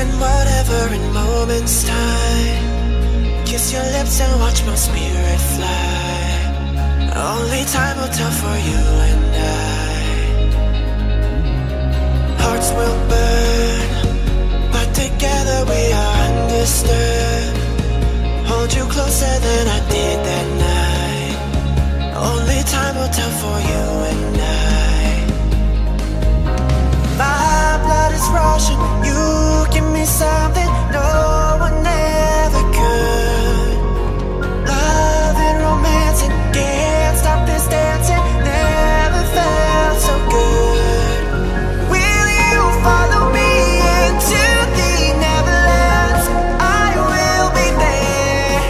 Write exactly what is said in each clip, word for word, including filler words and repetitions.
and whatever in moments time. Kiss your lips and watch my spirit fly. Only time will tell for you and I. Hearts will burn, but together we are undisturbed. Hold you closer than I did that night. Only time will tell for you and I. My blood is rushing, you give me something no one ever could. Love and romance and can't stop this dancing, never felt so good. Will you follow me into the neverlands? I will be there.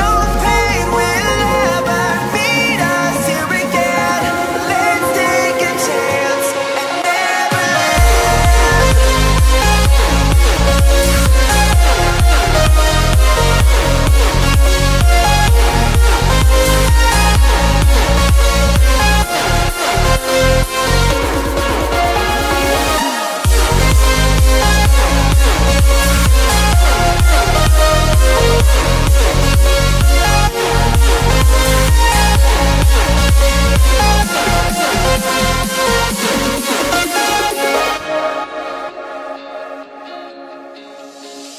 No pain will ever meet us here again. Let's take a chance and never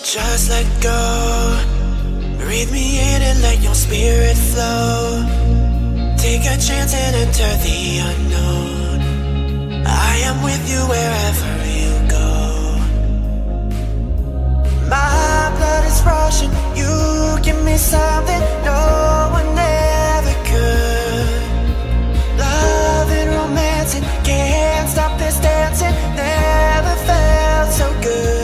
just let go. Breathe me in and let your spirit flow. Take a chance and enter the unknown. I am with you wherever you go. My blood is rushing, you give me something no one ever could. Love and romance and can't stop this dancing, never felt so good.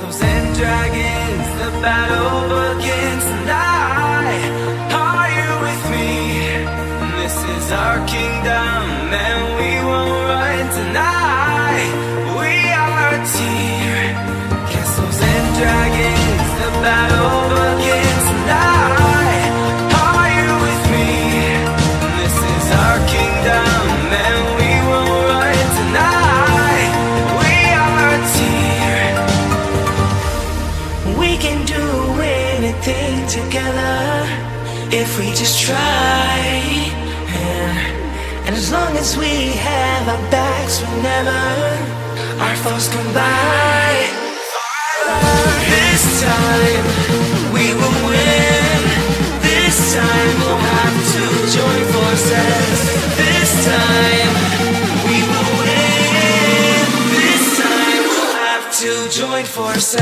castles and dragons, the battle begins, and I, are you with me? This is our kingdom, and we won't run tonight. We are a team, castles and dragons, the battle begins, and I, are you with me? This is our kingdom, and we won't run tonight. We are a team. We can do anything together if we just try. And as long as we have our backs, we'll never our foes come by. This time we will win. This time we'll have to join forces. This time we will win. This time we'll have to join forces.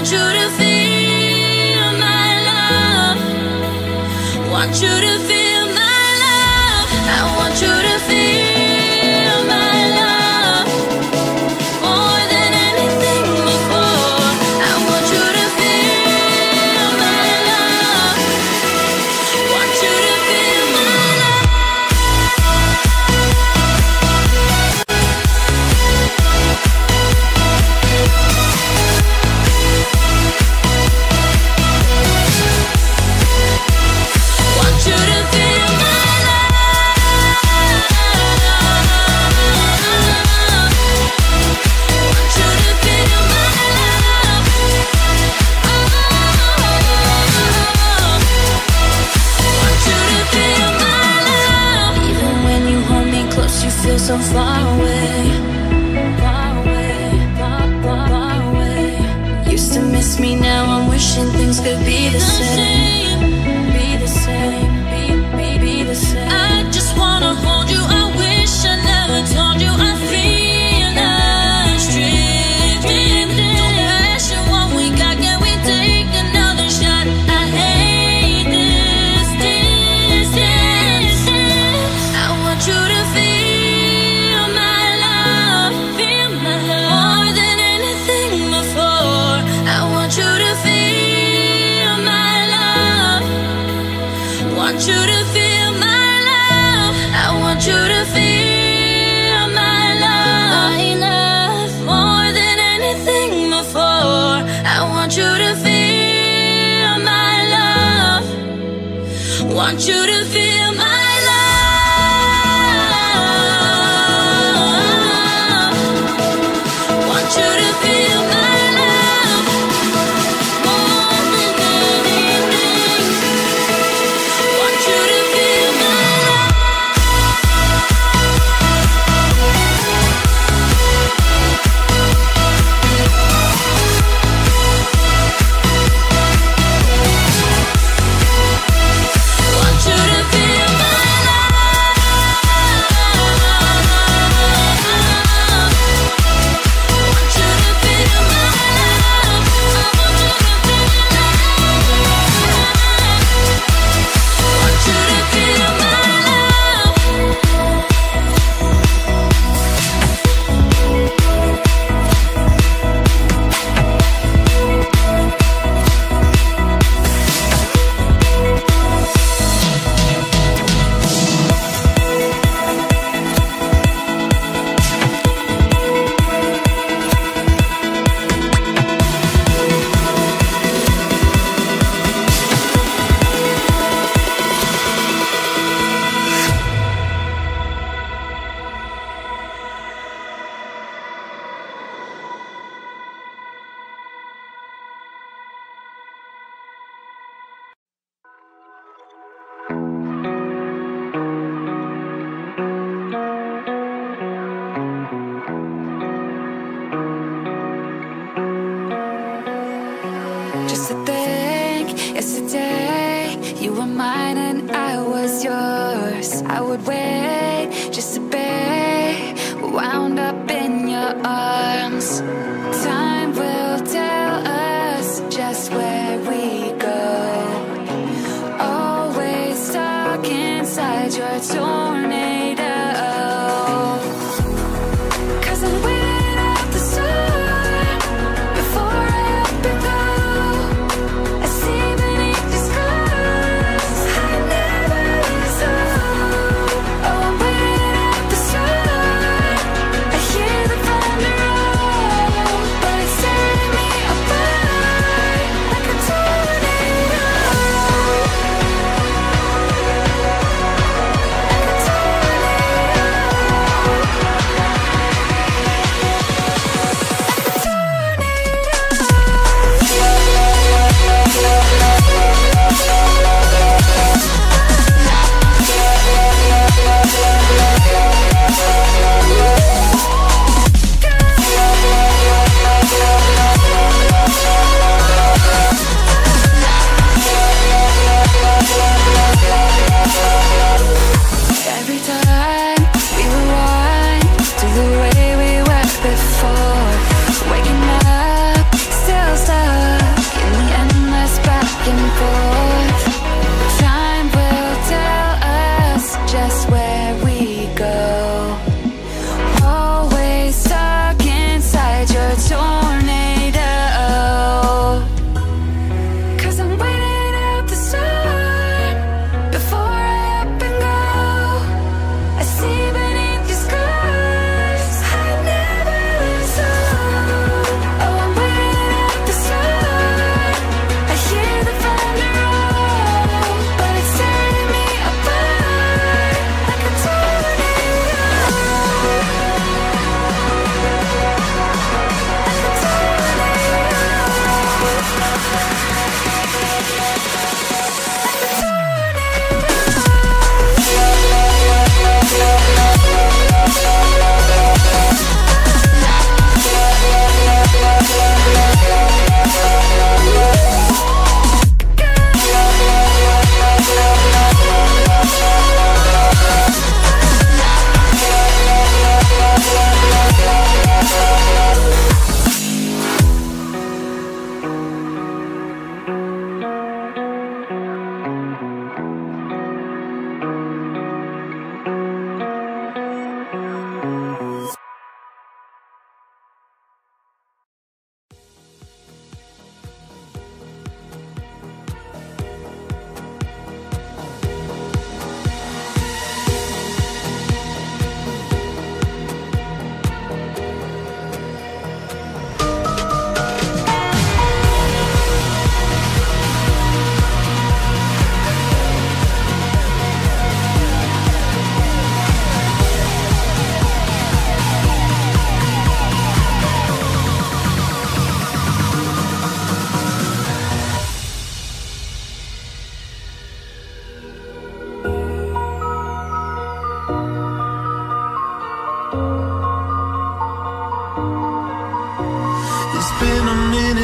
You to feel my love. Oh,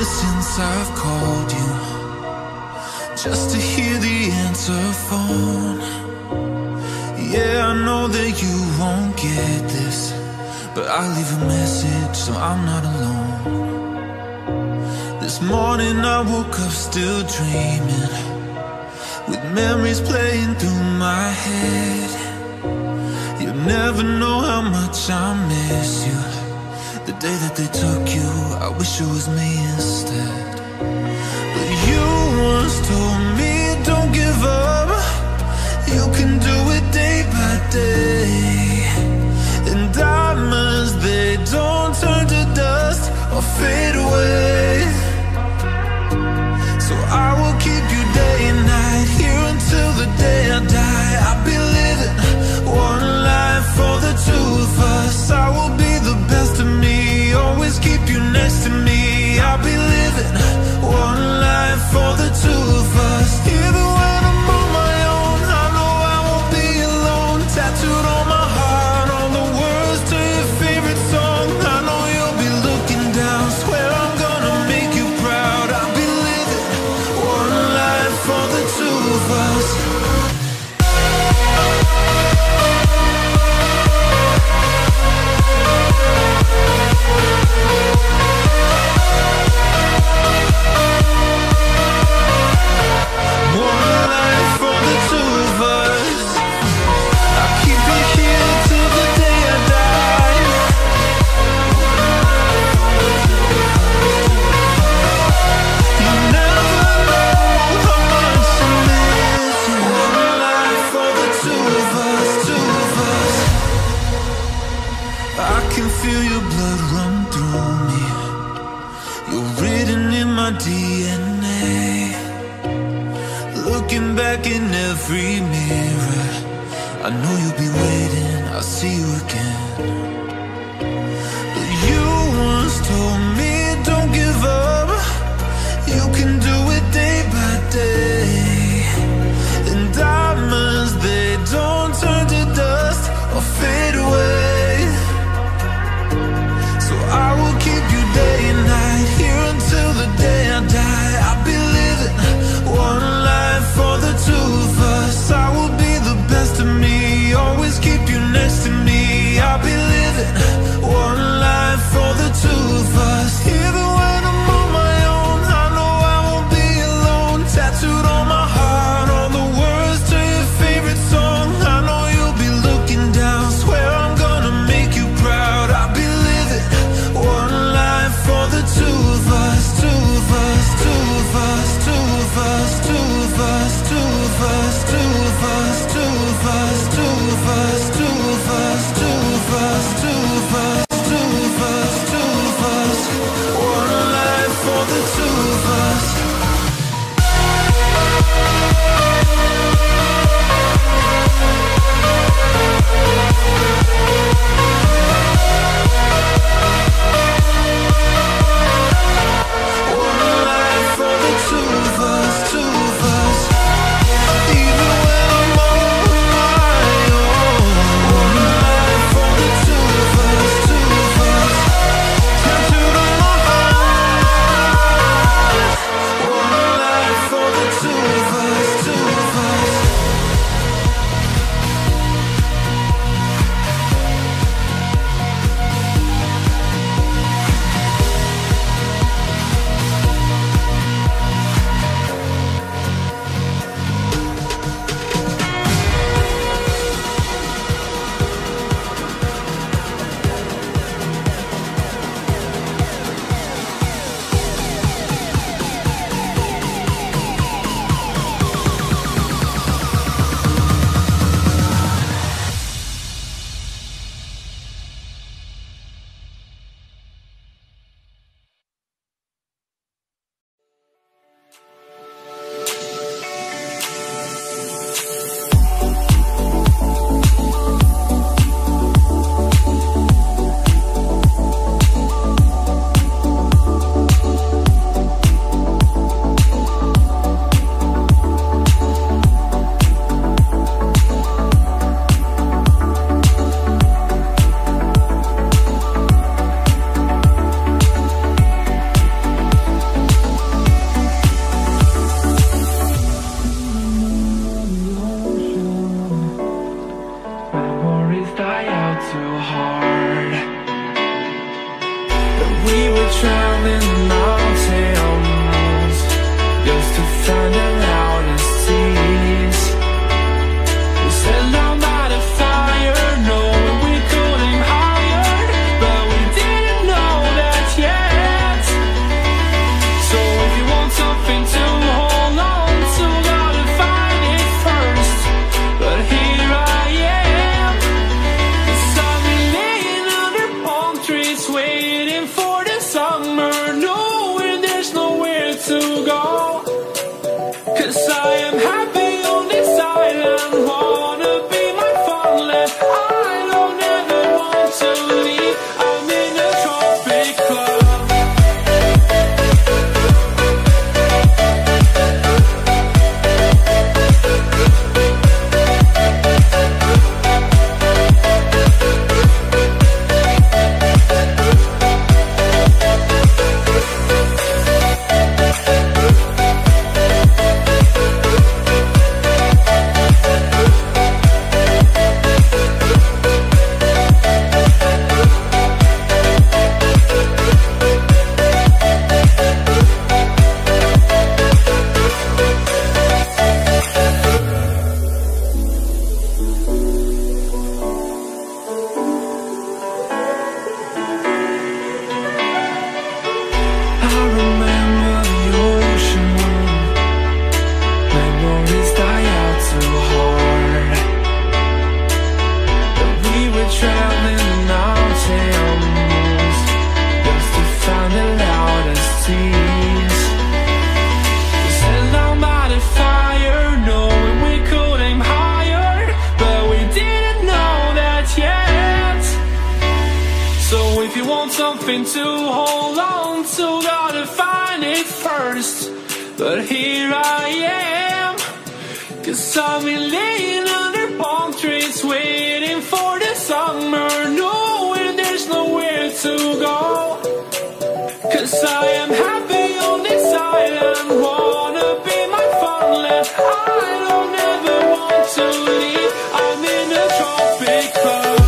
since I've called you, just to hear the answer phone. Yeah, I know that you won't get this, but I'll leave a message so I'm not alone. This morning I woke up still dreaming, with memories playing through my head. You'll never know how much I miss you. The day that they took you, I wish it was me instead. But you once told me, don't give up, you can do it day by day. And diamonds, they don't turn to dust or fade away. So I will keep you day and night, here until the day I die. I'll be living one life for the two of us. I will be the best of me, always keep you next to me. I'll be living one life for the two of us. Even when I'm on my own, I know I won't be alone. Tattooed on my heart, all the words to your favorite song. I know you'll be looking down, swear I'm gonna make you proud. I'll be living one life for the two of us. Free mirror, I know you'll be waiting, I'll see you again. But you once told me, don't give up, you can do it day by day. And diamonds, they don't turn to dust or fade away. So I will keep you day and night, here until the day I die. I'll be living one life for the two of us. I will be the best of me, always keep you next to me. I'll be living Something to hold on to, gotta find it first. But here I am, 'cause I've been laying under palm trees, waiting for the summer, knowing there's nowhere to go. 'Cause I am happy on this island, wanna be my farmland. I don't ever want to leave. I'm in a tropic club.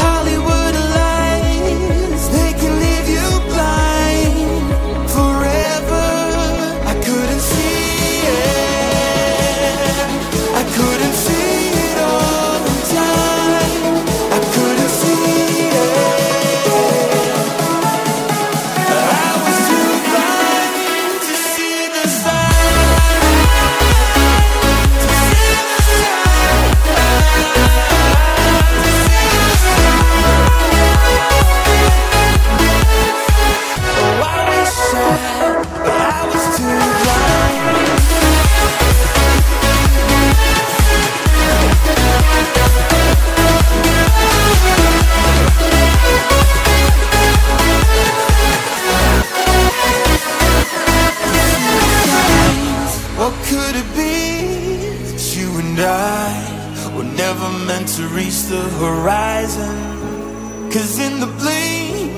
Hollywood lights, they can leave you blind. reach the horizon. Cause in the blink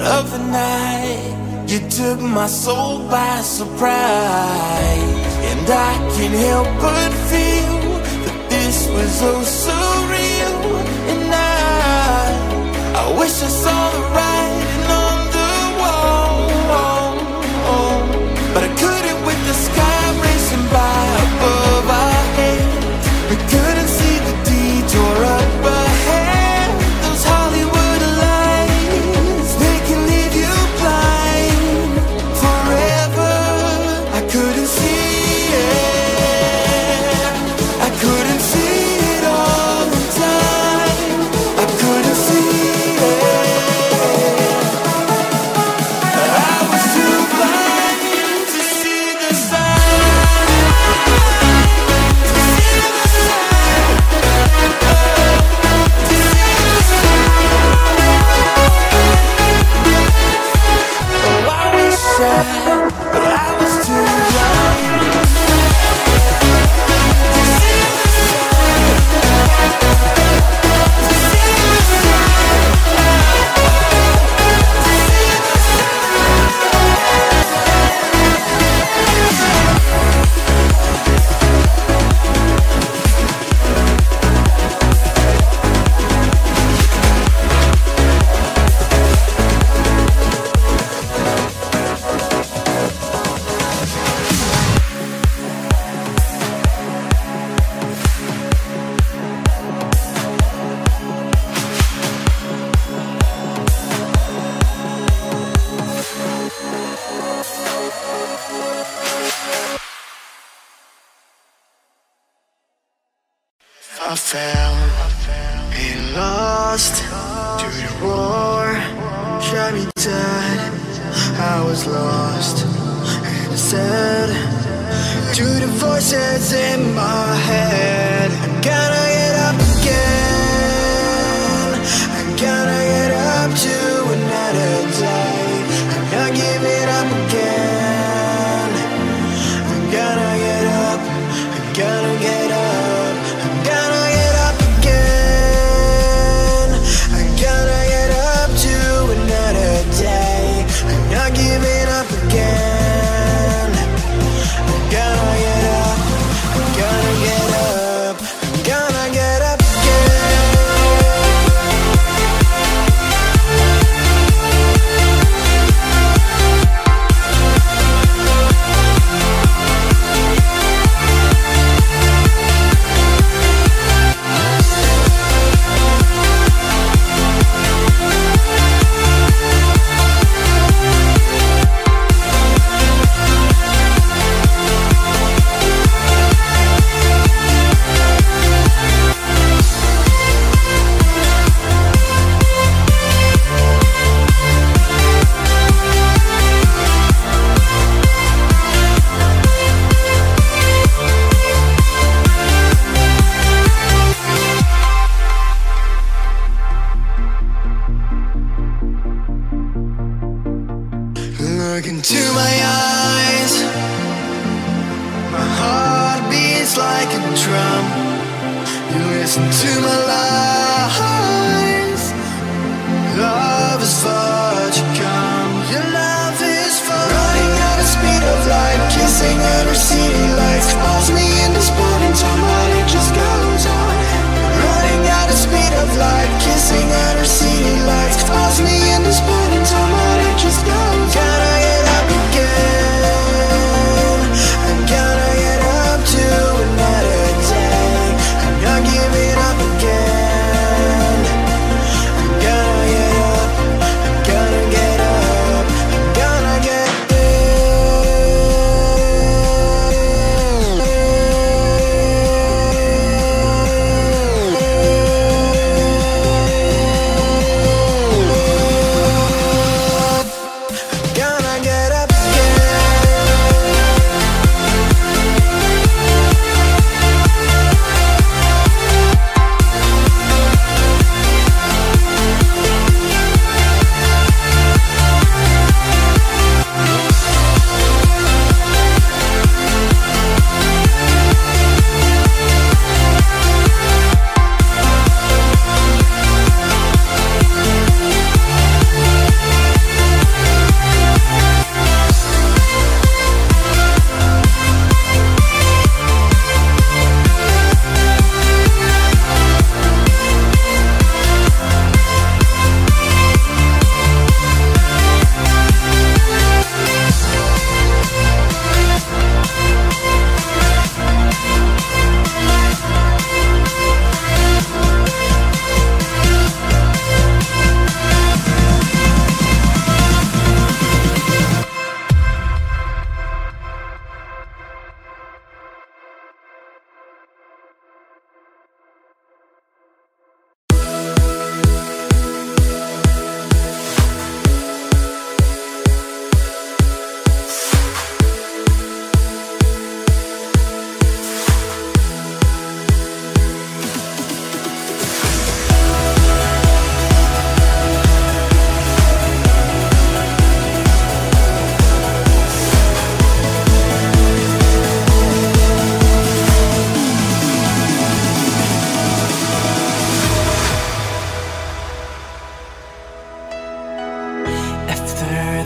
of the night, you took my soul by surprise. And I can't help but feel that this was oh so real. And I, I wish I saw the writing on the wall, but I couldn't with the sky racing by above our heads. We couldn't see the detour up ahead. Those Hollywood lights, they can leave you blind forever. I couldn't see it. I couldn't see it all the time. I couldn't see it. I was too blind to see the sign. Gonna get up.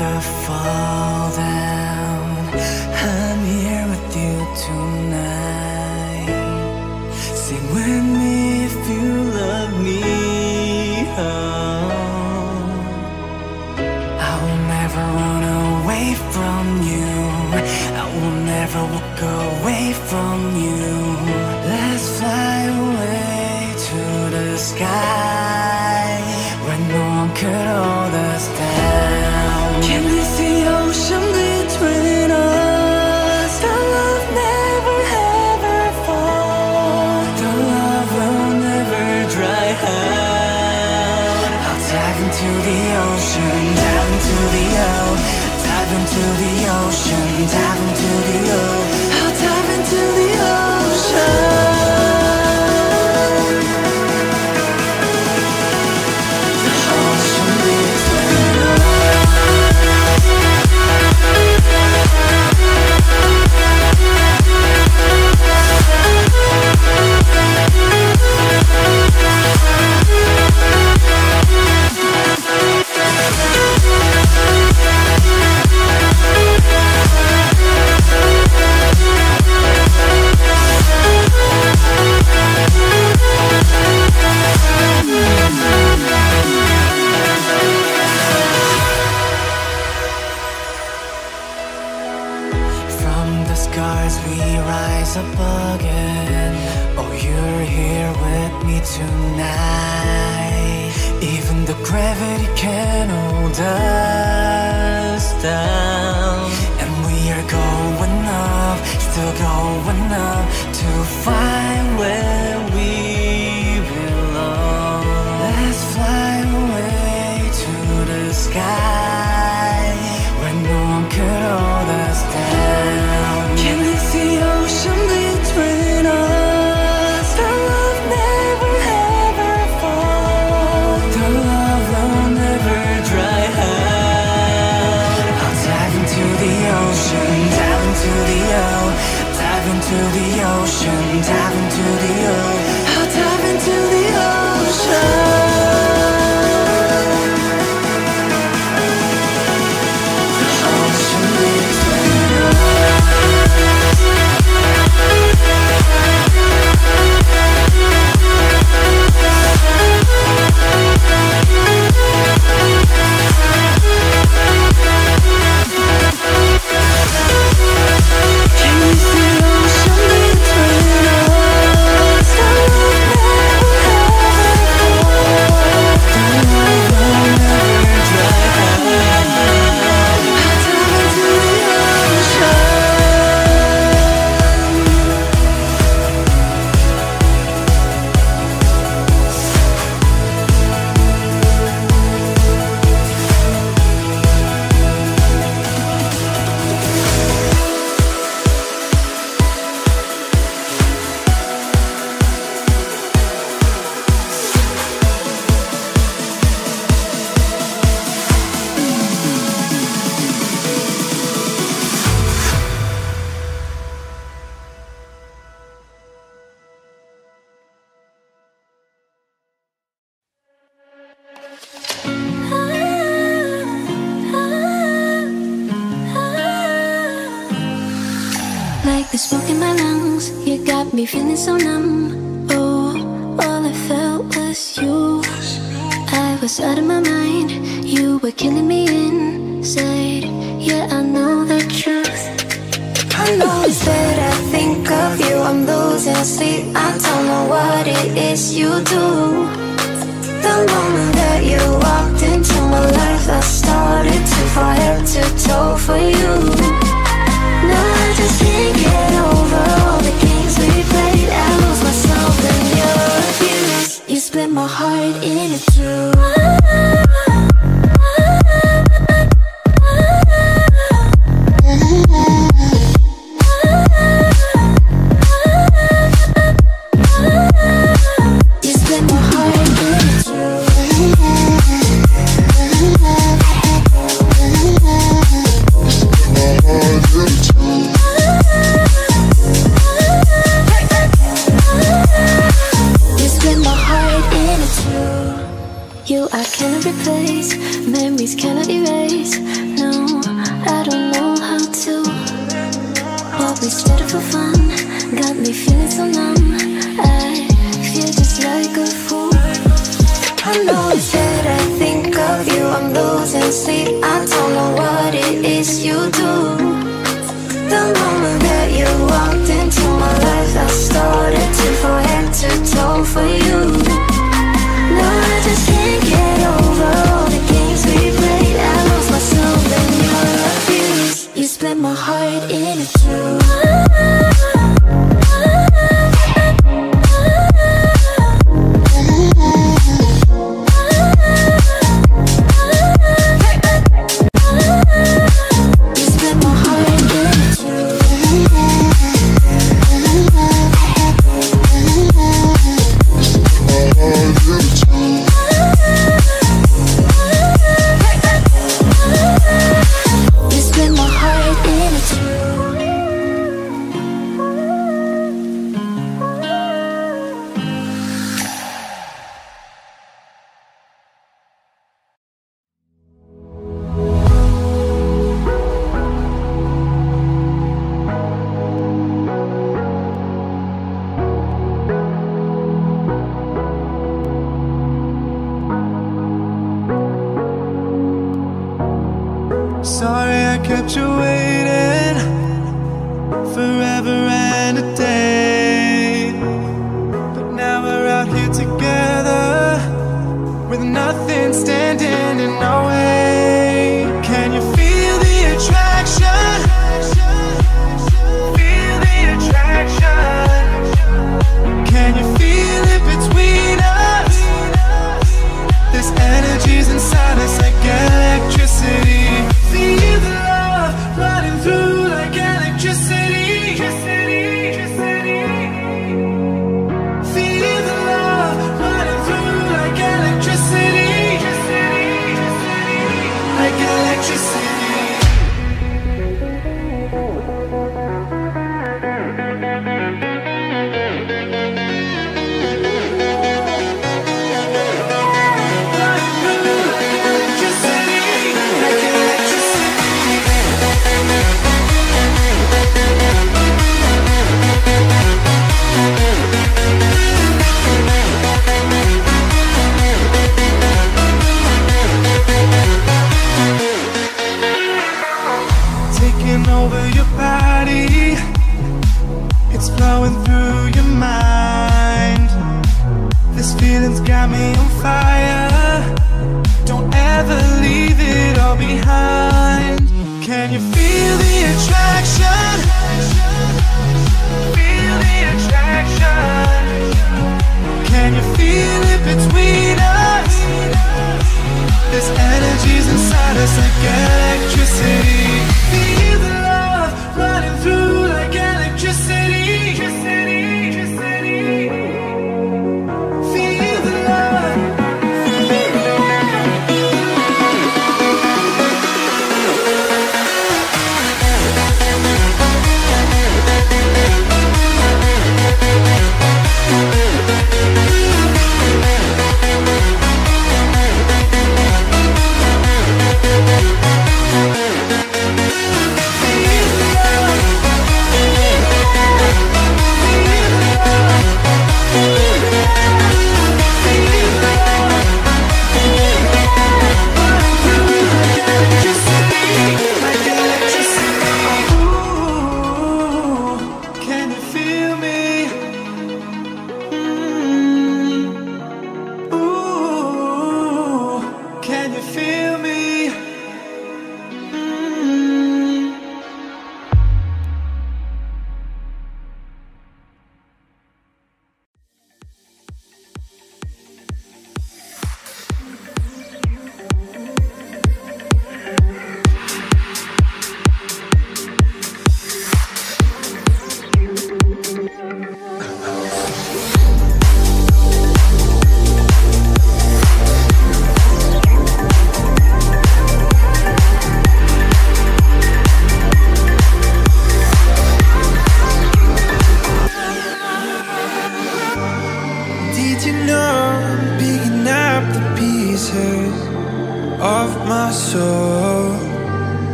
never fall down. I'm here with you tonight. Sing with me if you love me. Oh, I will never run away from you. I will never walk away from you. Let's fly away to the sky, where no one could hold us down. Can you see the ocean between us? The love never ever fall. The love will never dry out. I'll dive into the ocean, dive into the ocean, dive into the ocean, dive into the ocean. I'll dive into the ocean. We rise up again. Oh, you're here with me tonight. Even the gravity can't hold us down. And we are going up, still going up, to find where we belong. Let's fly away to the sky, where no one could hold us down. The ocean between us, the love never ever falls. The love will never dry out. I'll dive into the ocean, dive into the ocean, dive into the ocean, dive into the ocean. I'll dive into the ocean. Smoke in my lungs, you got me feeling so numb. Oh, all I felt was you. I was out of my mind, you were killing me inside. Yeah, I know the truth. I know it's bad, I think of you, I'm losing sleep. I don't know what it is you do. The moment that you walked into my life, I started to fall head to toe for you. Now I just can't get over all the games we played. I lose myself in your abuse. You split my heart in two. You split my heart in two. I cannot replace, memories cannot erase, no. I don't know how to. What we did for fun got me feeling so numb. I feel just like a fool. I know it's that I think of you, I'm losing sleep. I don't know what it is you do. The moment that you walked into my life, I started to fall head to toe for you. No, I just can't get over all the games we played. I lost myself in your abuse. You split my heart in two.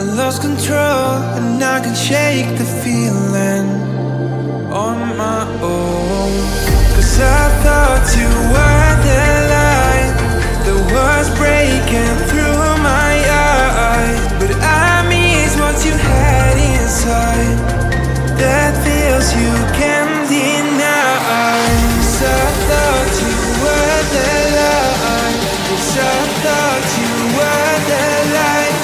I lost control and I can shake the feeling on my own. Cause I thought you were the light that was breaking through my eyes, but I miss what you had inside that feels you can't deny. Cause I thought you were the light, cause I thought you were the light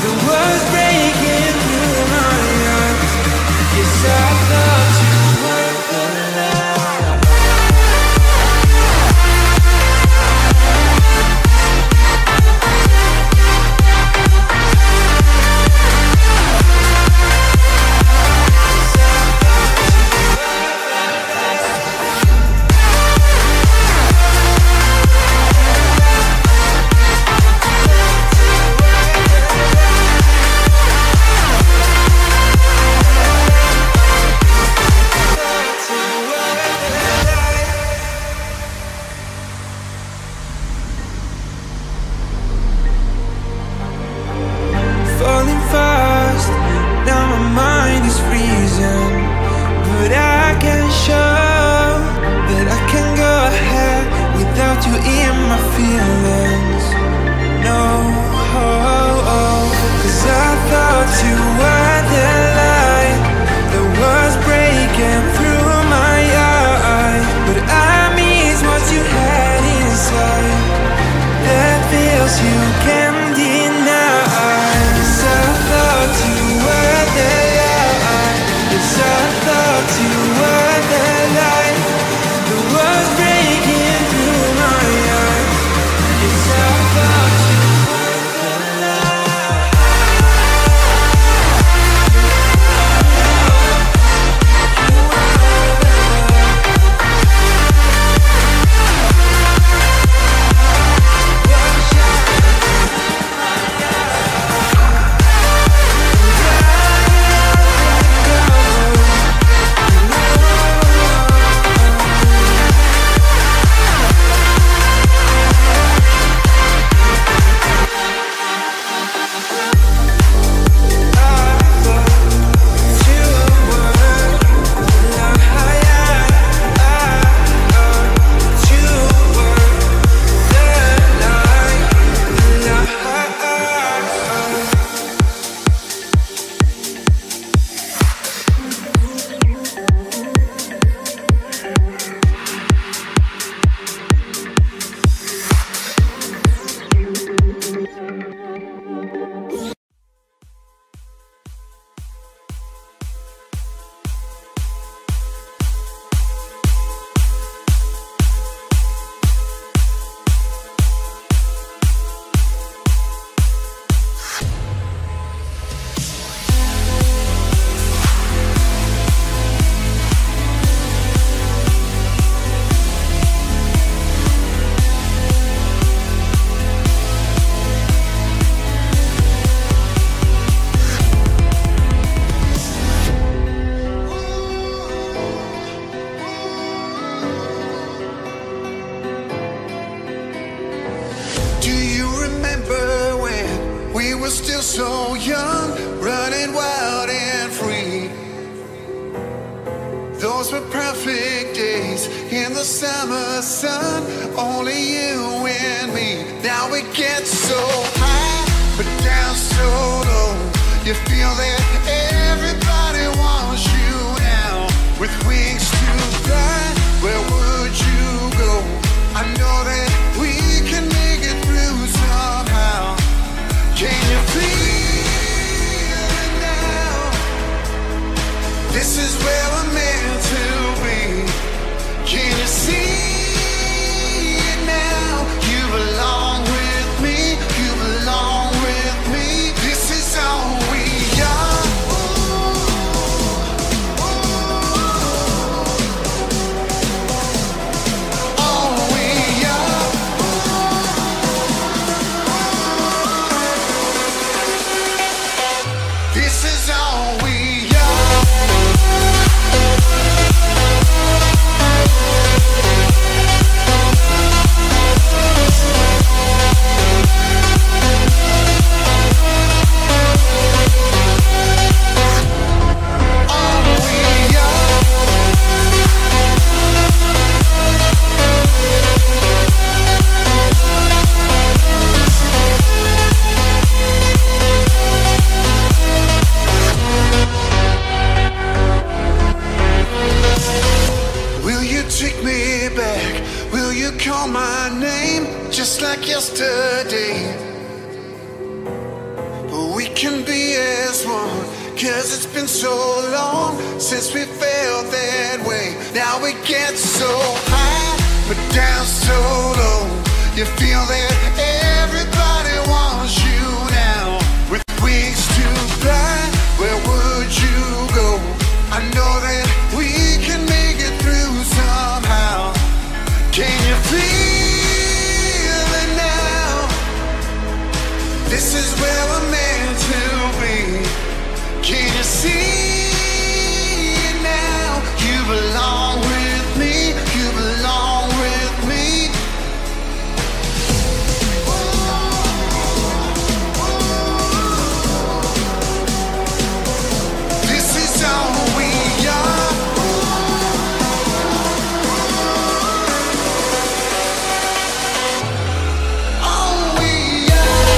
that was breaking through my eyes. Yes, I thought you were the light. This is all we are. can be as one, 'cause it's been so long since we felt that way. Now we get so high, but down so low. You feel that everybody wants you now. With wings to fly, where would you go? I know that we can make it through somehow. Can you feel it now? This is where we're meant to be. Can you see it now? You belong with me, you belong with me. This is all we are. All we are.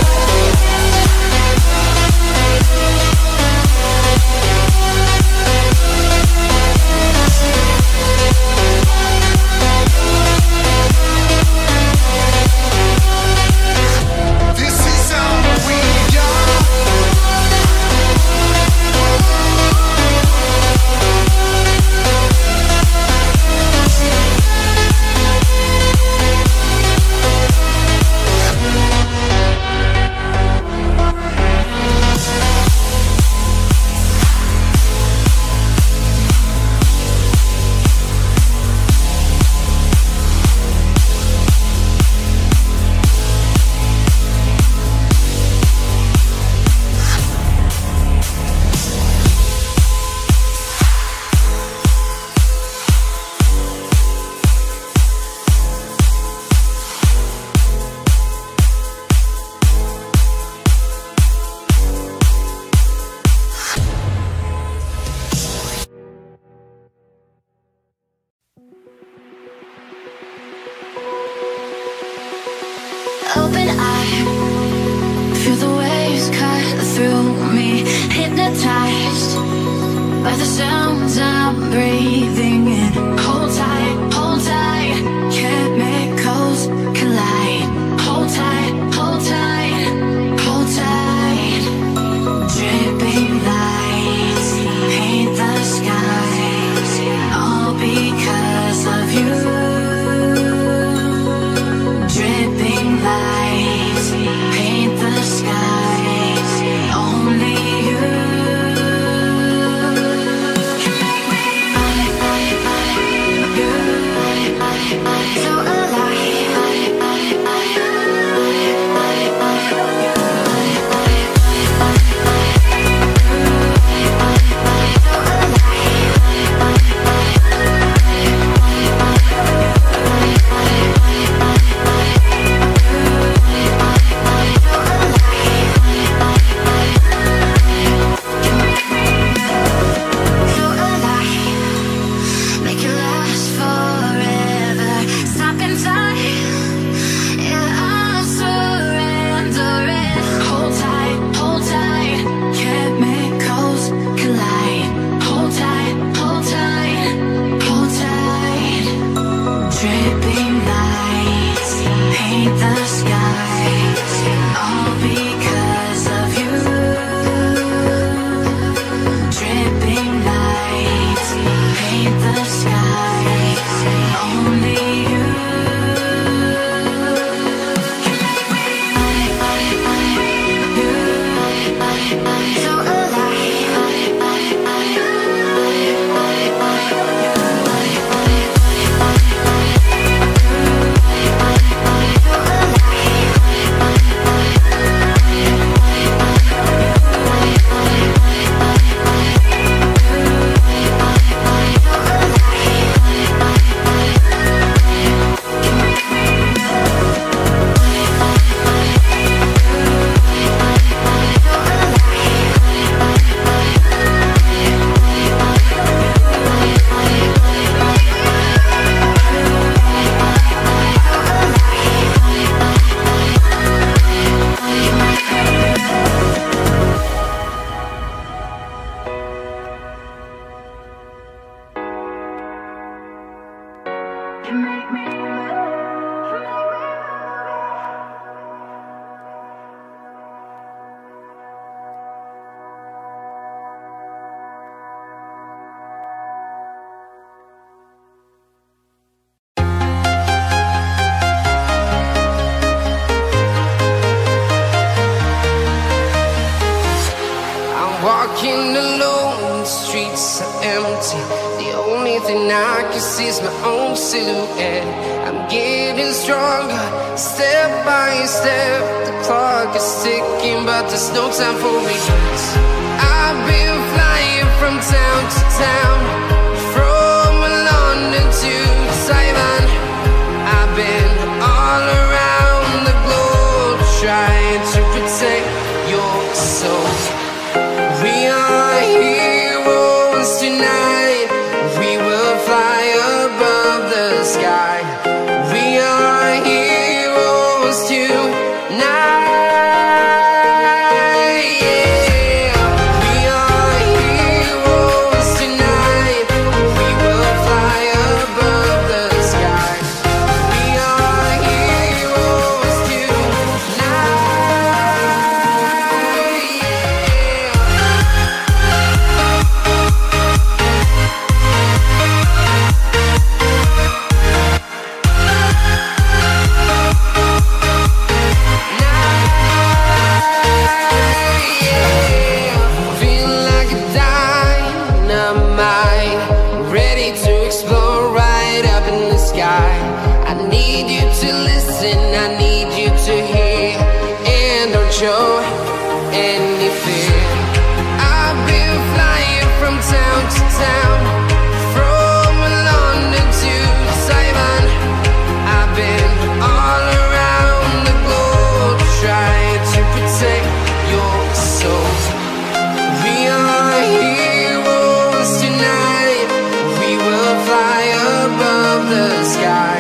Open eye, feel the waves cut through me. Hypnotized by the sounds I'm breathing in. Hold tight, hold tight, chemicals collide. Hold tight, hold tight, hold tight. Dripping lights paint the skies, all because of you. Only you can make me, I, I, I, you. walking alone, the streets are empty. The only thing I can see is my own silhouette. I'm getting stronger, step by step. The clock is ticking, but there's no time for me. I've been flying from town to town, from London to Taiwan. I've been all around the globe, trying to protect your soul. Tonight, we will fly above the sky. We are heroes tonight. Yeah. We are heroes tonight. We will fly above the sky. We are heroes tonight. Yeah. I need you to listen, I need you to hear, and don't show any fear. I've been flying from town to town, from London to Taiwan. I've been all around the globe, trying to protect your soul. We are heroes tonight, we will fly above the sky.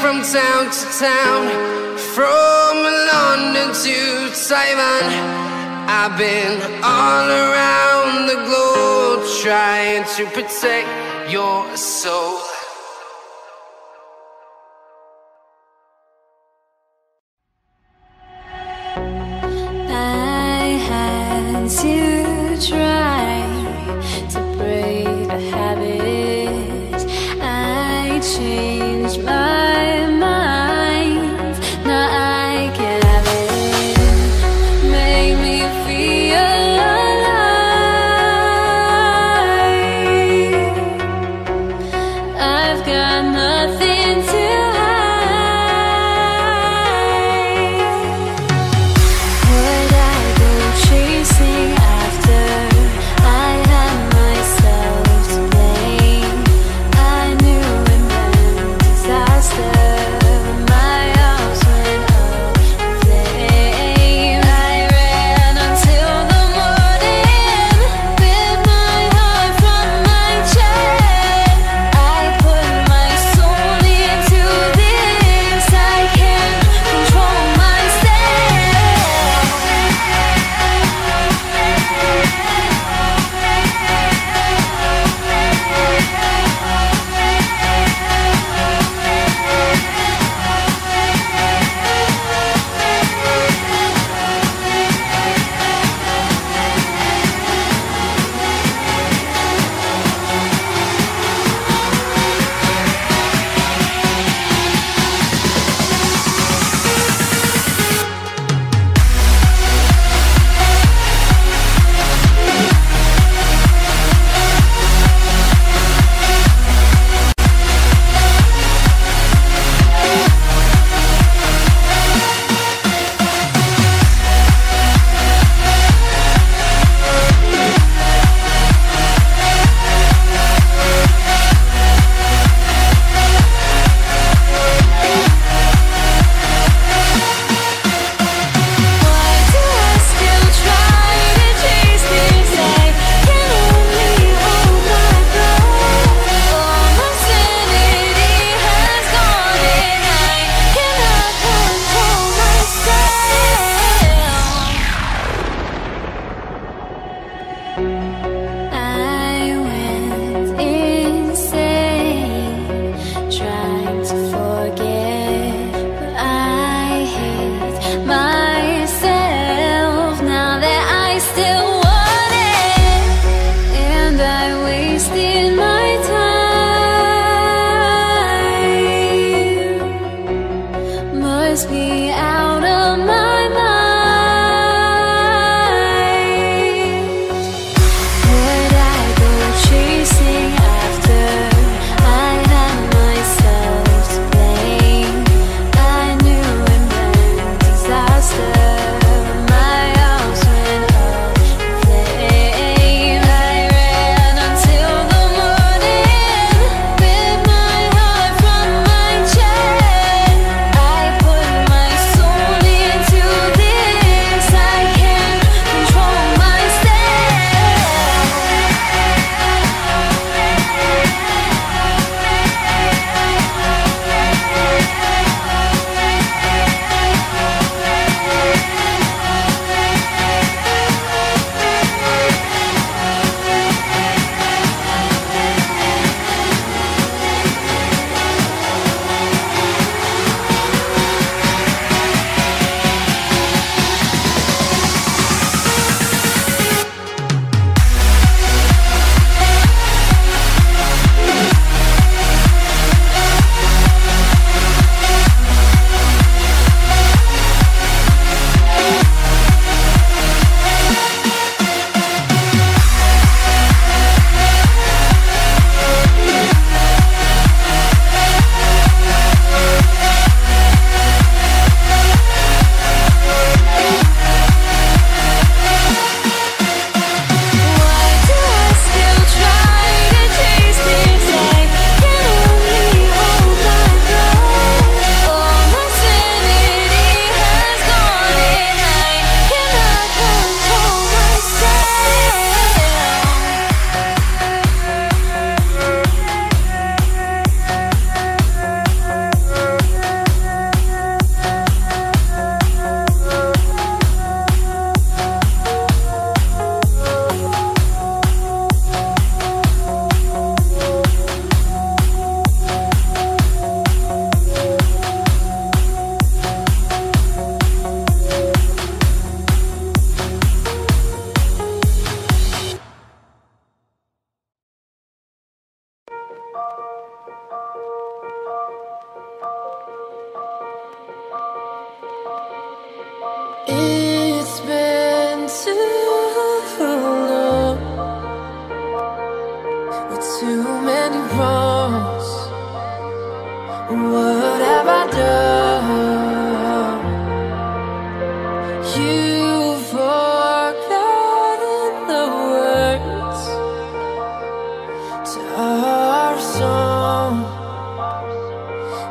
From town to town, from London to Taiwan. I've been all around the globe, trying to protect your soul. I had to try to break the habit. I changed my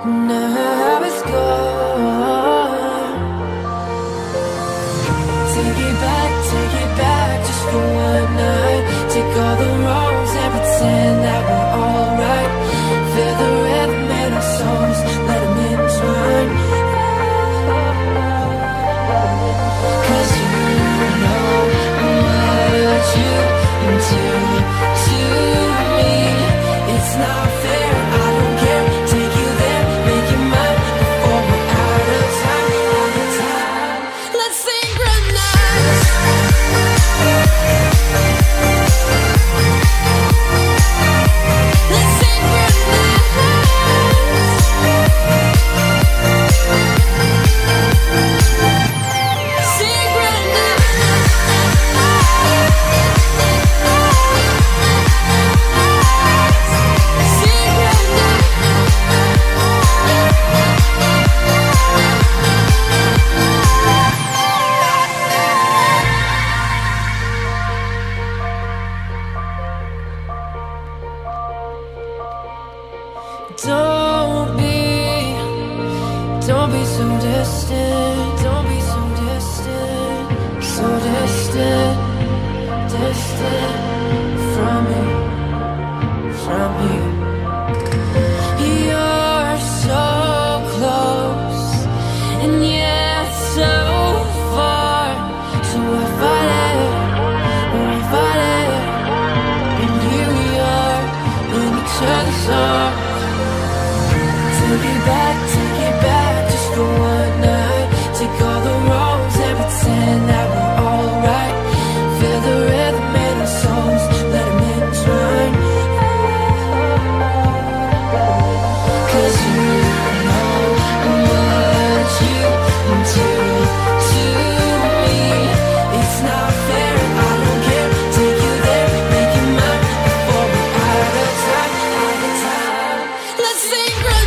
now it's gone. Take it back, take it back, just for one night. Take all the wrongs and pretend that we're alright. Feel the rhythm in our songs, let them entwine. Cause you know what you do to me. It's not fair, I don't care. Take you there, make it mine before we're out of time, out of time. Let's synchronize. Let's synchronize. Synchronize. Don't be, don't be so distant, don't be so distant, so distant, distant from me, from you. You're so close, and yet so far. So I fight it, I fight it, and here we are in each other's arms. Take it back, take it back, just for one night. Take all the wrongs and pretend that we're alright. Feel the rhythm in our songs, let them entwine. Cause you know what you do to me. It's not fair, I don't care. Take you there, make it mine before we're out of time, out of time. Let's synchronize.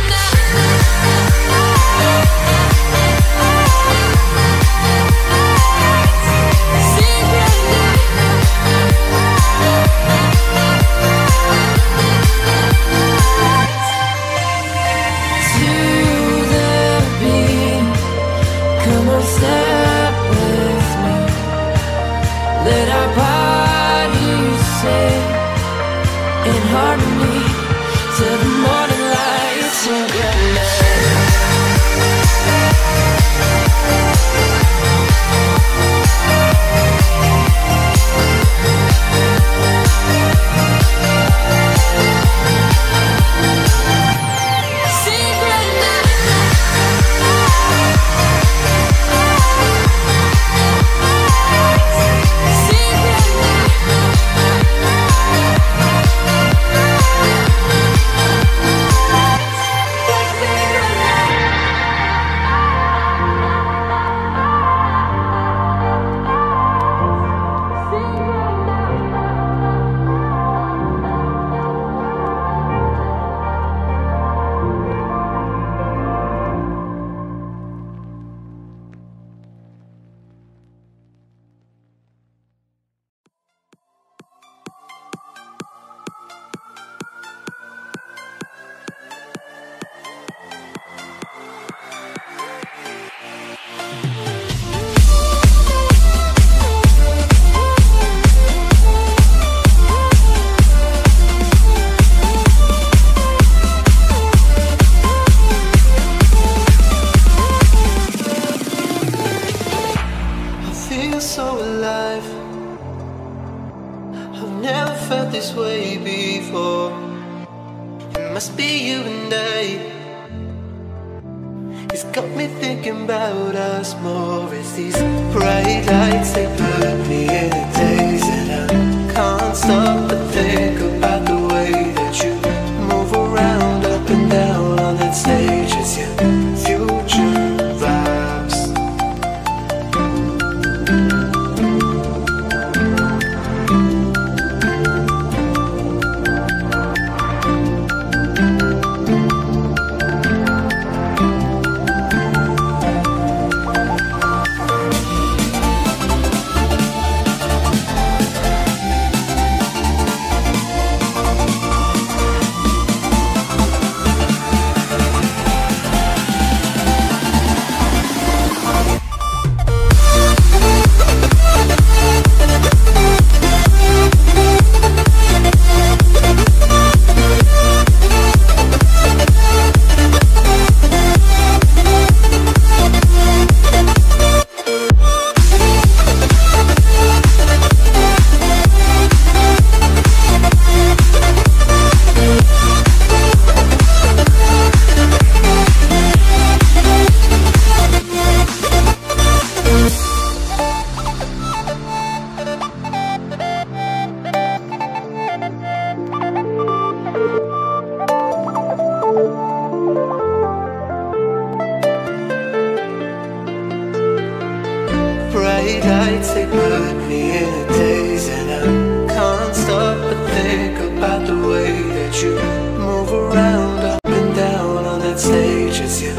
Mind stages, yeah,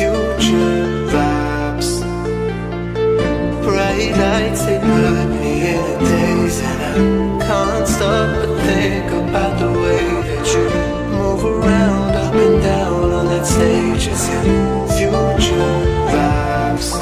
future vibes. Bright lights, they put me in a daze, and I can't stop but think about the way that you move around, up and down on that stages, yeah, future vibes.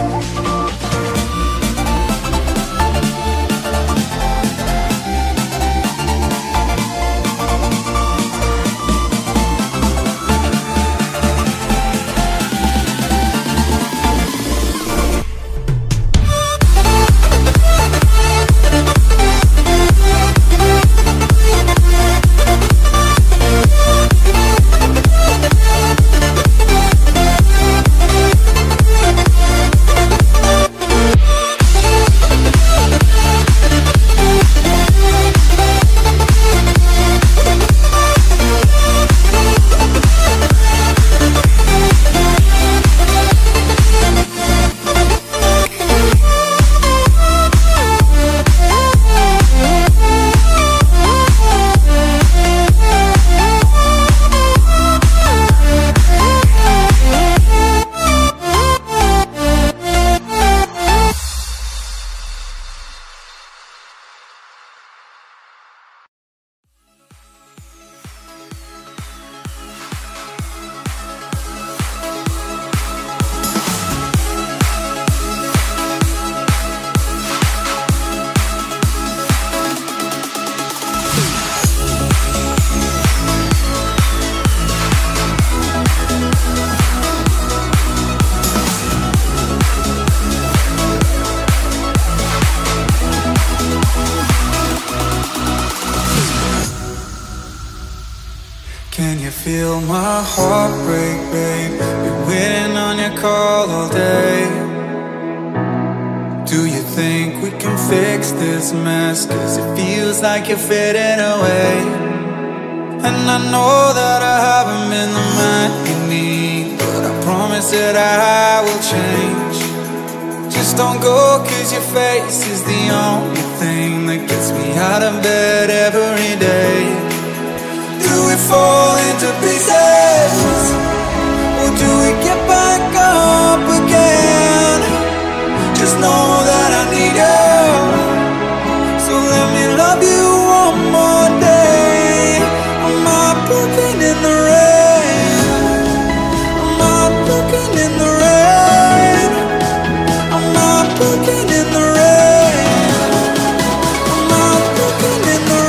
Can you feel my heartbreak, babe? Been waiting on your call all day. Do you think we can fix this mess? Cause it feels like you're fading away. And I know that I haven't been the man you need, but I promise that I will change. Just don't go, cause your face is the only thing that gets me out of bed every day. Do we fall into pieces, or do we get back up again? Just know that I need you, so let me love you one more day. I'm not broken in the rain, I'm not broken in the rain, I'm not broken in the rain, I'm not broken in the rain.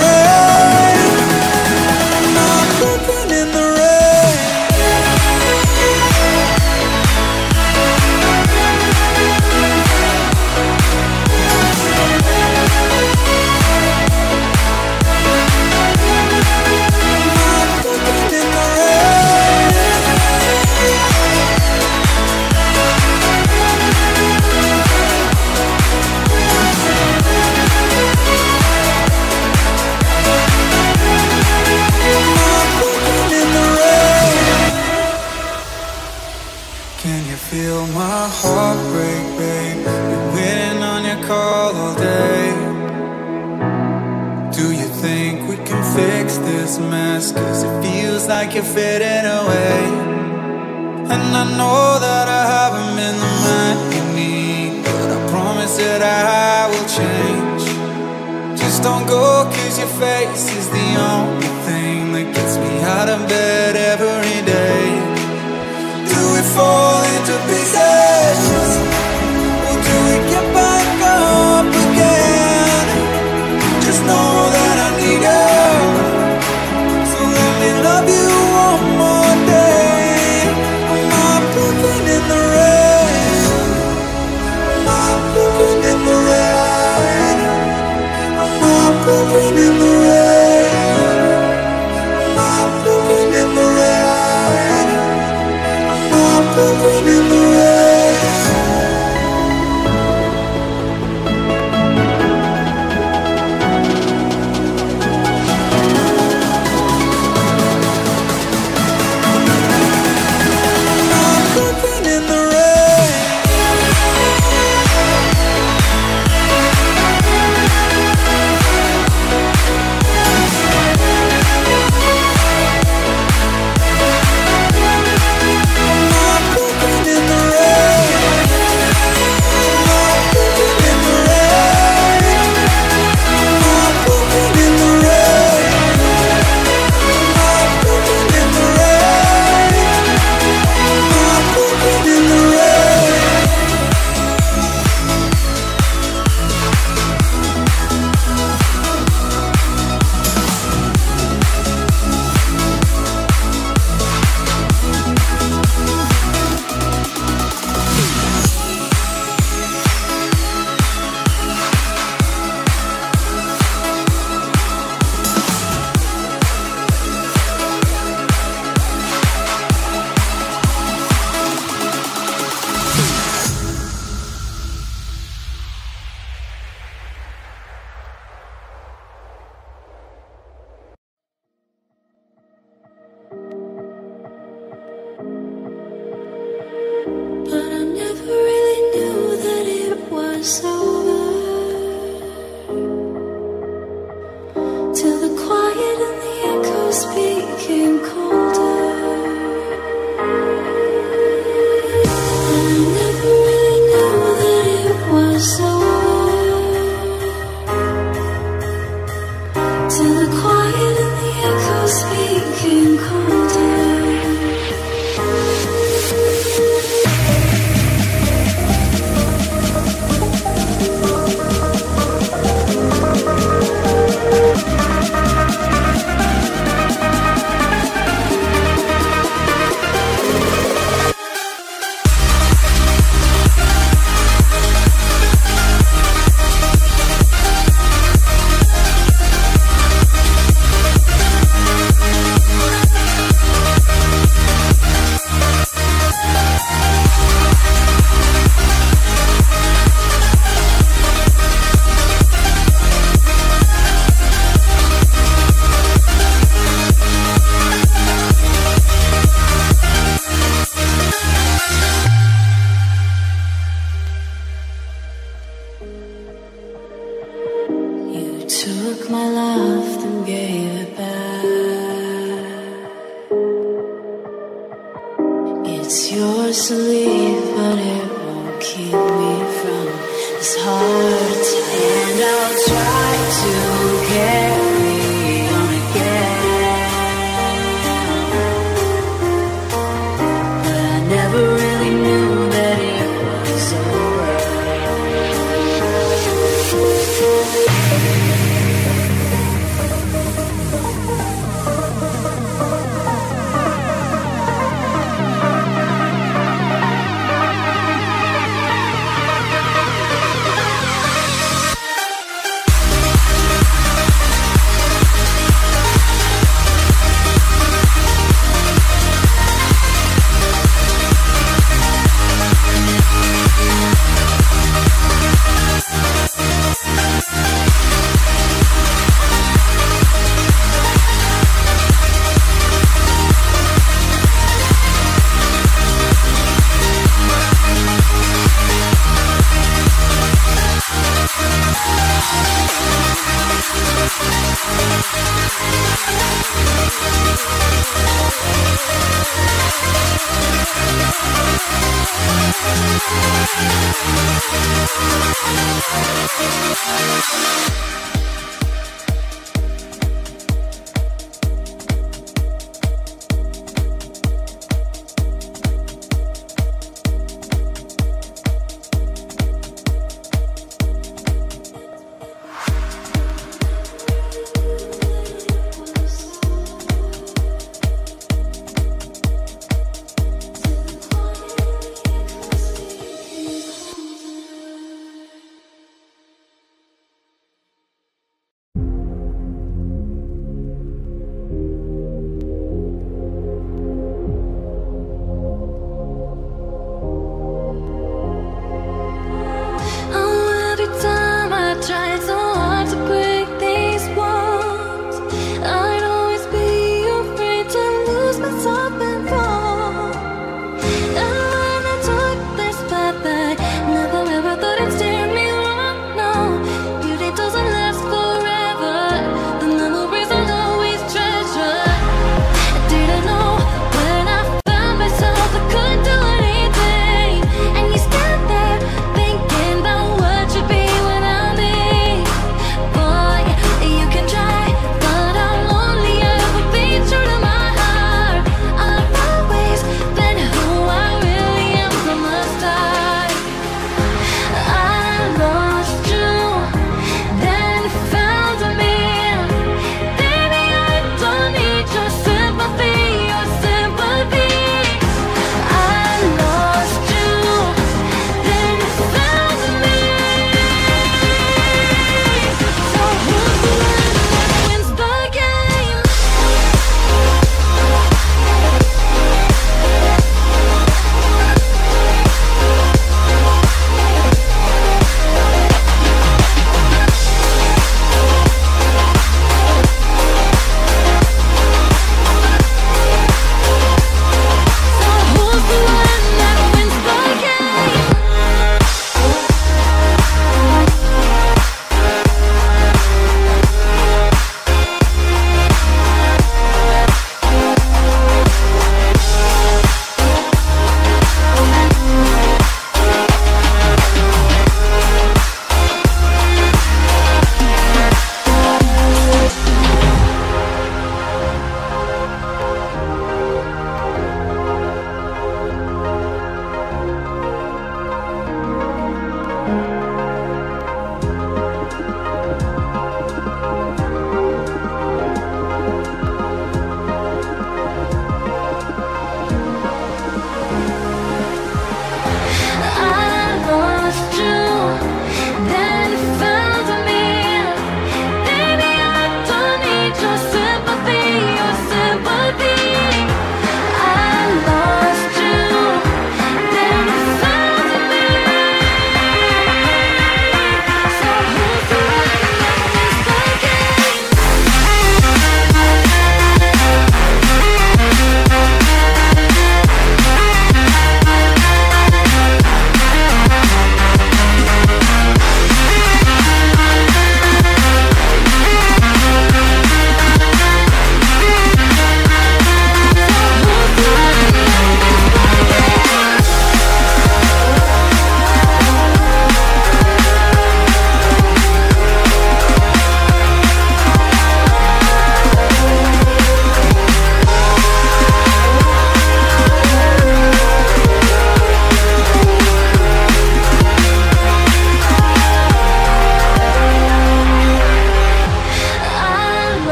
Feel my heartbreak, babe. Been waiting on your call all day. Do you think we can fix this mess? Cause it feels like you're fading away. And I know that I haven't been the man you need, but I promise that I will change. Just don't go, cause your face is the only thing that gets me out of bed every day. Do we fall into pieces, or do we get back up again? Just know that I need you, so let me love you one more day. I'm not broken in the rain, I'm not broken in the rain, I'm not broken in the rain, I'm not broken in the rain, I'm not broken in the rain.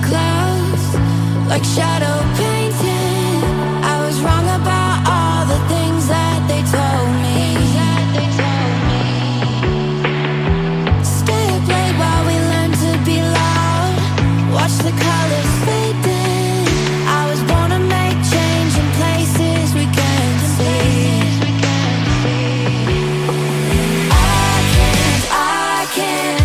the clouds like shadow painting. I was wrong about all the things that they told me. Stay up late while we learn to be loud. Watch the colors fading. I was born to make change in places we can't see. I can't, I can't.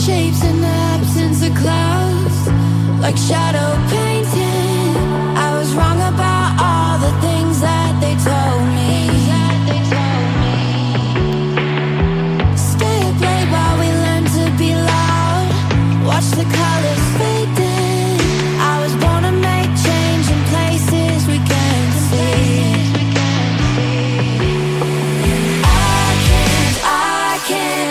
Shapes in the absence of clouds, like shadow painting. I was wrong about all the things that they told me. Stay up late while we learn to be loud. Watch the colors fading. I was born to make change in places we can't see. I can't, I can't.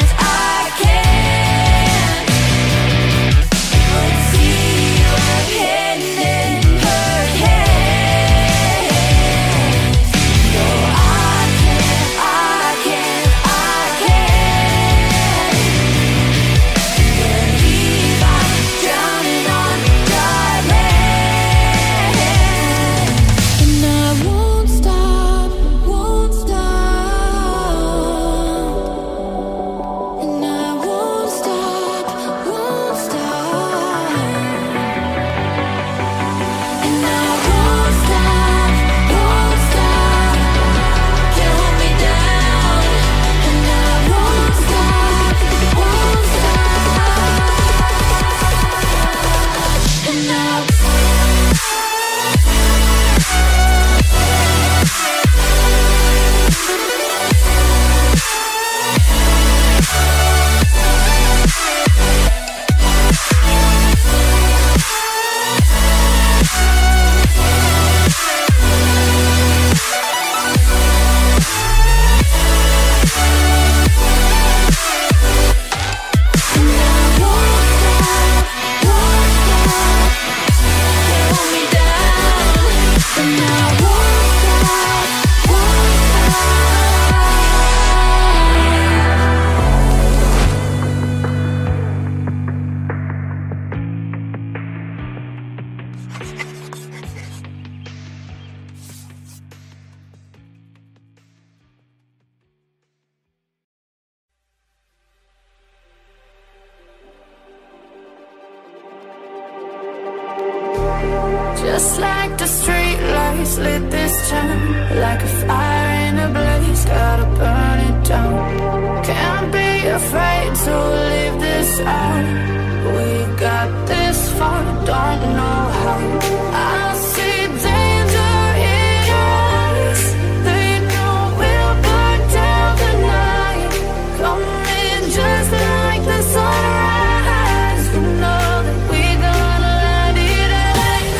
Just like the street lights lit this town, like a fire in a blaze, gotta burn it down. Can't be afraid to leave this out. We got this far, don't know how. I see danger in us. They know we'll burn down the night. Come in just like the sunrise. We know that we're gonna light it up.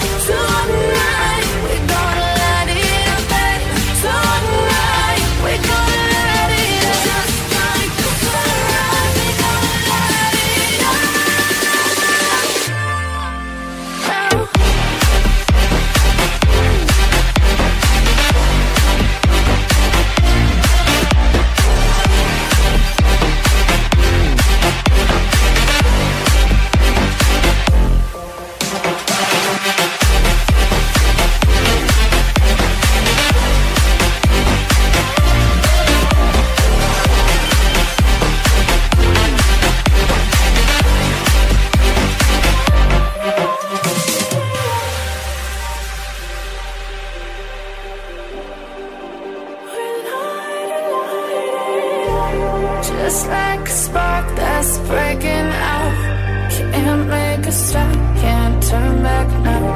just like a spark that's breaking out. Can't make a stop, can't turn back now.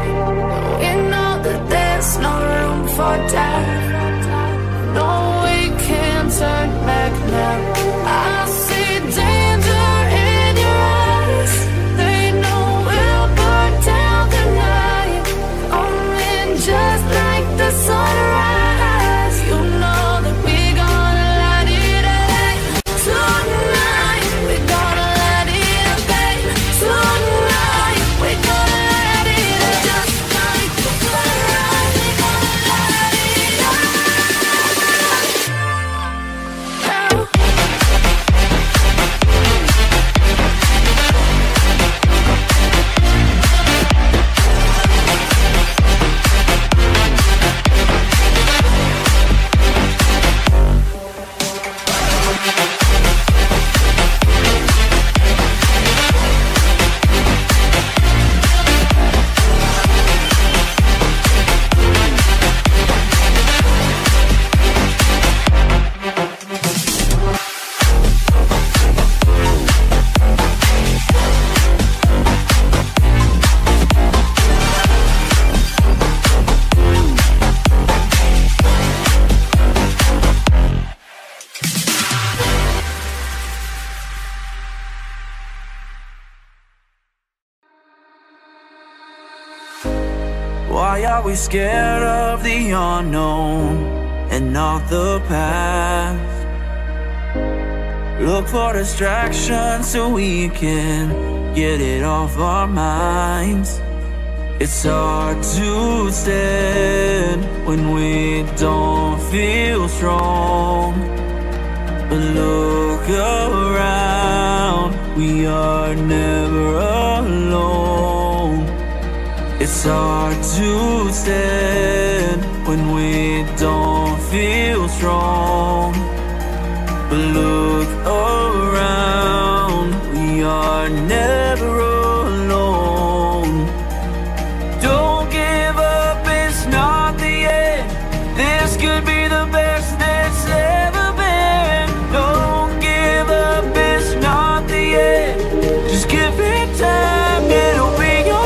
We know that there's no room for doubt. No, we can't turn back now. I see danger in your eyes. They know we'll burn down the night. Coming just like the sunrise. We're scared of the unknown and not the past. Look for distractions so we can get it off our minds. It's hard to stand when we don't feel strong, but look around, we are never alone. It's hard to stand when we don't feel strong, but look around, we are never alone. Don't give up, it's not the end. This could be the best that's ever been. Don't give up, it's not the end. Just give it time, it'll be a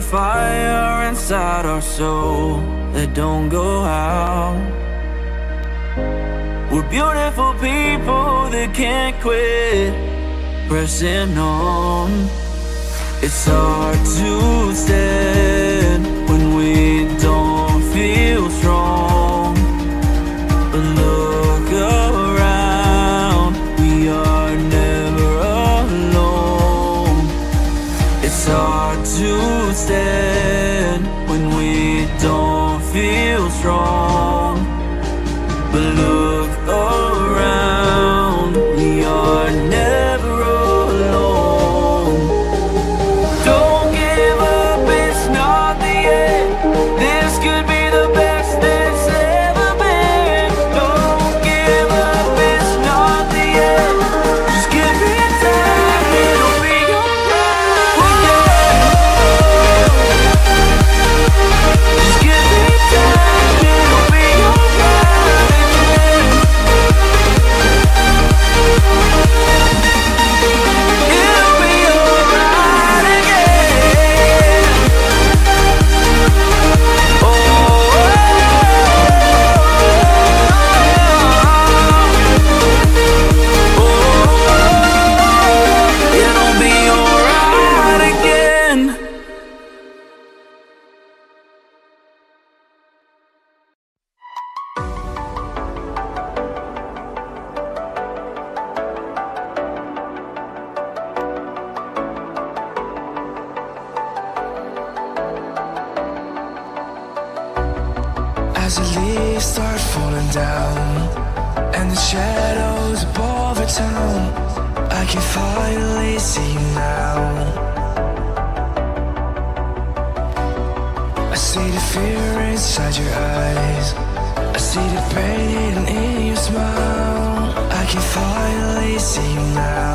fire inside our soul that don't go out. We're beautiful people that can't quit pressing on. It's hard to stand when we don't feel strong, but look around, we are never alone. It's hard to stand when we don't feel strong, but look around, we are never alone. Don't give up, it's not the end. This could be the best that's ever been. Don't give up, it's not the end. Just give it time, it'll be alright. Just give it time. as the leaves start falling down and the shadows above the town, I can finally see you now. I see the fear inside your eyes, I see the pain in your smile. I can finally see you now.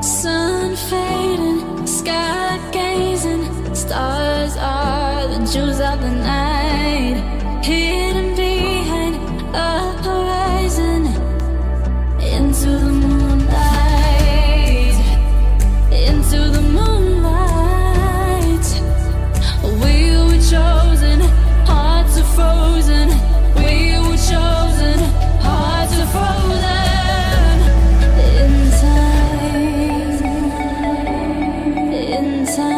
Sun fading, sky gazing, stars are the jewels of the night. Hidden behind a horizon, into the moonlight, into the moonlight. We were chosen, hearts are frozen. We were chosen, hearts are frozen. Time, in time.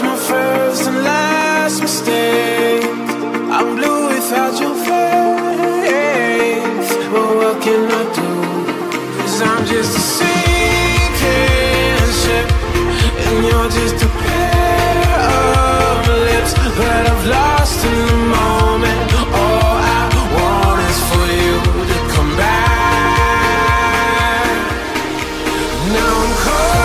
was my first and last mistake. I'm blue without your face, but what can I do? 'Cause I'm just a sinking ship, and you're just a pair of lips that I've lost in the moment. All I want is for you to come back. Now I'm cold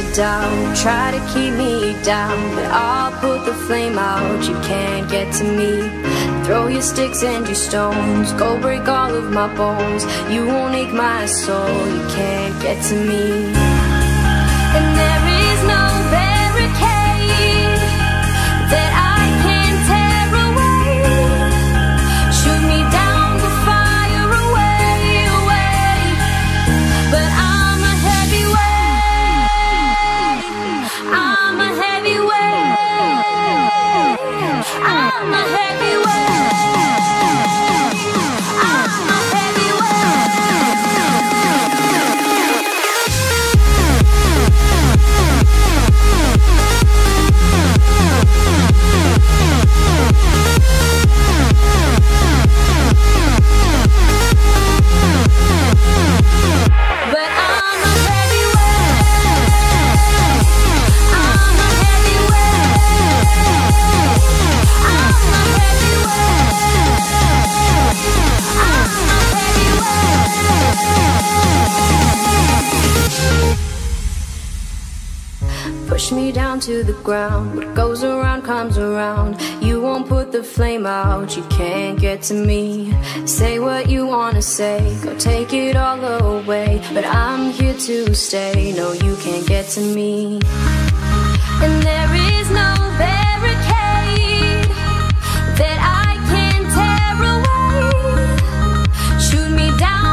to doubt, try to keep me down, but I'll put the flame out, you can't get to me. Throw your sticks and your stones, go break all of my bones, you won't ache my soul, you can't get to me. And there is no barricade that I can tear away. Shoot me down to fire away, away, but I I'm a heavyweight. I'm a heavyweight. push me down to the ground. What goes around comes around. You won't put the flame out, you can't get to me. Say what you wanna say, go take it all away, but I'm here to stay. No, you can't get to me. And there is no barricade that I can tear away. Shoot me down.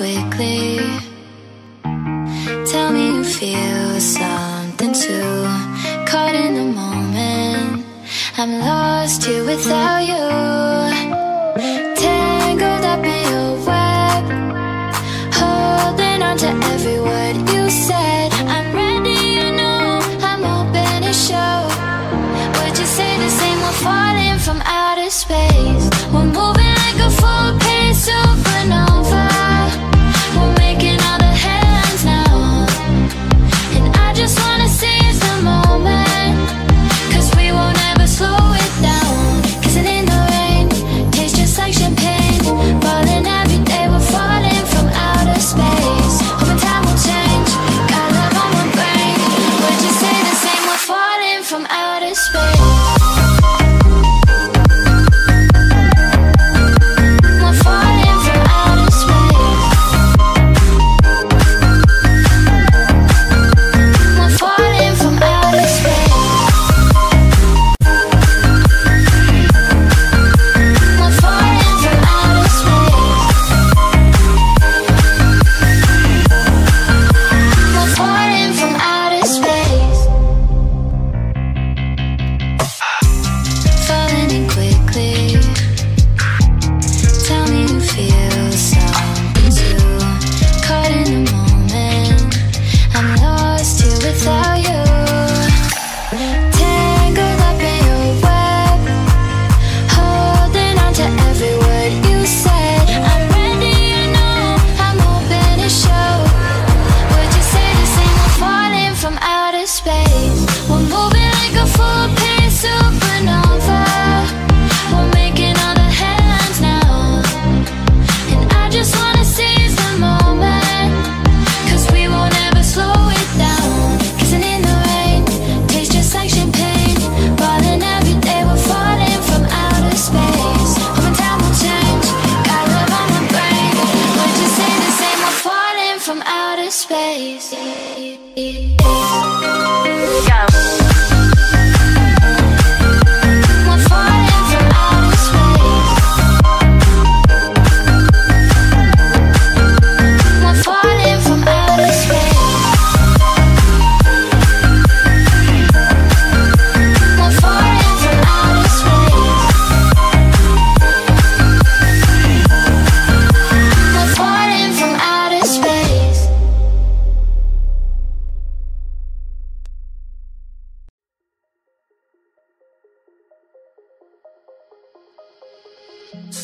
quickly. Tell me you feel something too. Caught in the moment, I'm lost here without you. Tangled up in your web, holding on to every word you said. I'm ready, you know, I'm open to show. Would you say the same? We're falling from outer space. We're moving like a full-page supernova. We're making all the headlines now, and I just wanna seize the moment, 'cause we won't ever slow it down. Kissing in the rain, tastes just like champagne. Falling every day, we're falling from outer space. Hoping time will change, got love on my brain. Would you say the same? We're falling from outer space.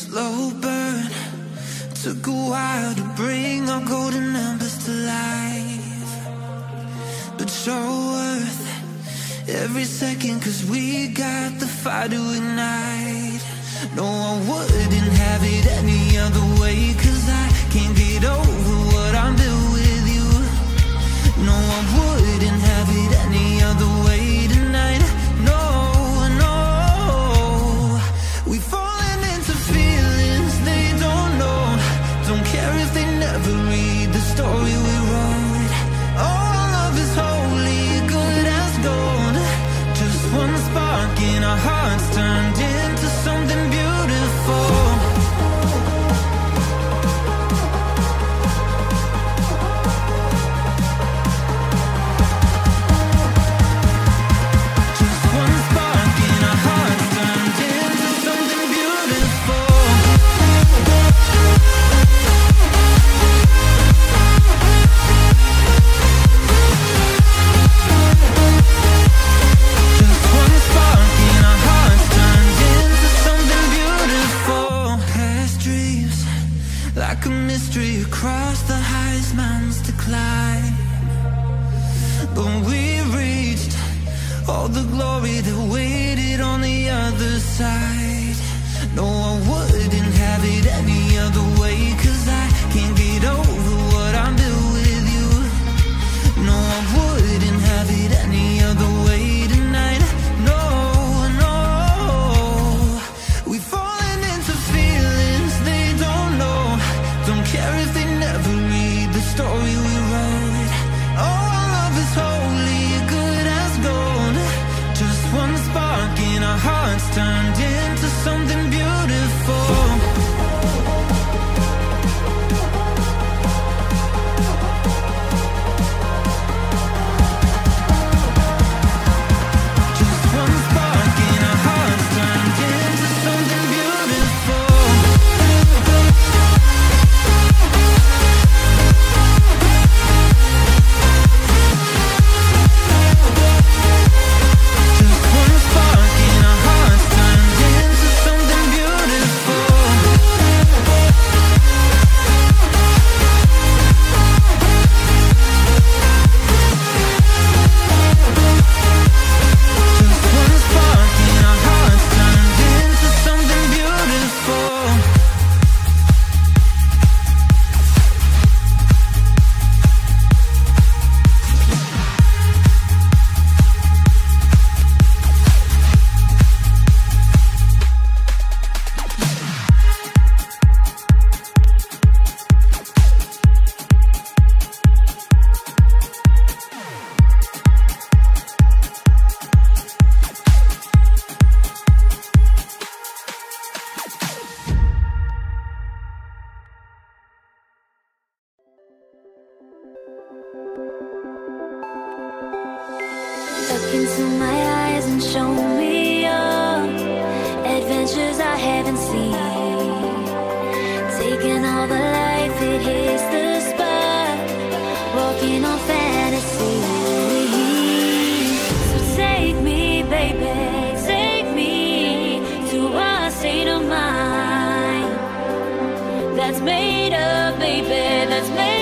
Slow burn, took a while to bring our golden numbers to life, but you're worth every second, 'cause we got the fire to ignite. No, I wouldn't have it any other way, 'cause I can't get over what I'm doing with you. No, I wouldn't have it any other way tonight. No, no, we fall if they never read the story we wrote. All love is holy, good as gold. Just one spark in our hearts turned into something beautiful. Just one spark in our hearts turned into something beautiful. Like a mystery across the highest mountains to climb, but we reached all the glory that waited on the other side. No, I wouldn't have it any other way, 'cause I can't get over what I'm doing with you. No, I wouldn't have it any other way tonight. No, no, we fallen into feelings they don't know. Don't care if they never read the story we wrote. Oh, our love is holy, good as gold. Just one spark in our hearts turned into something beautiful. It's right, right,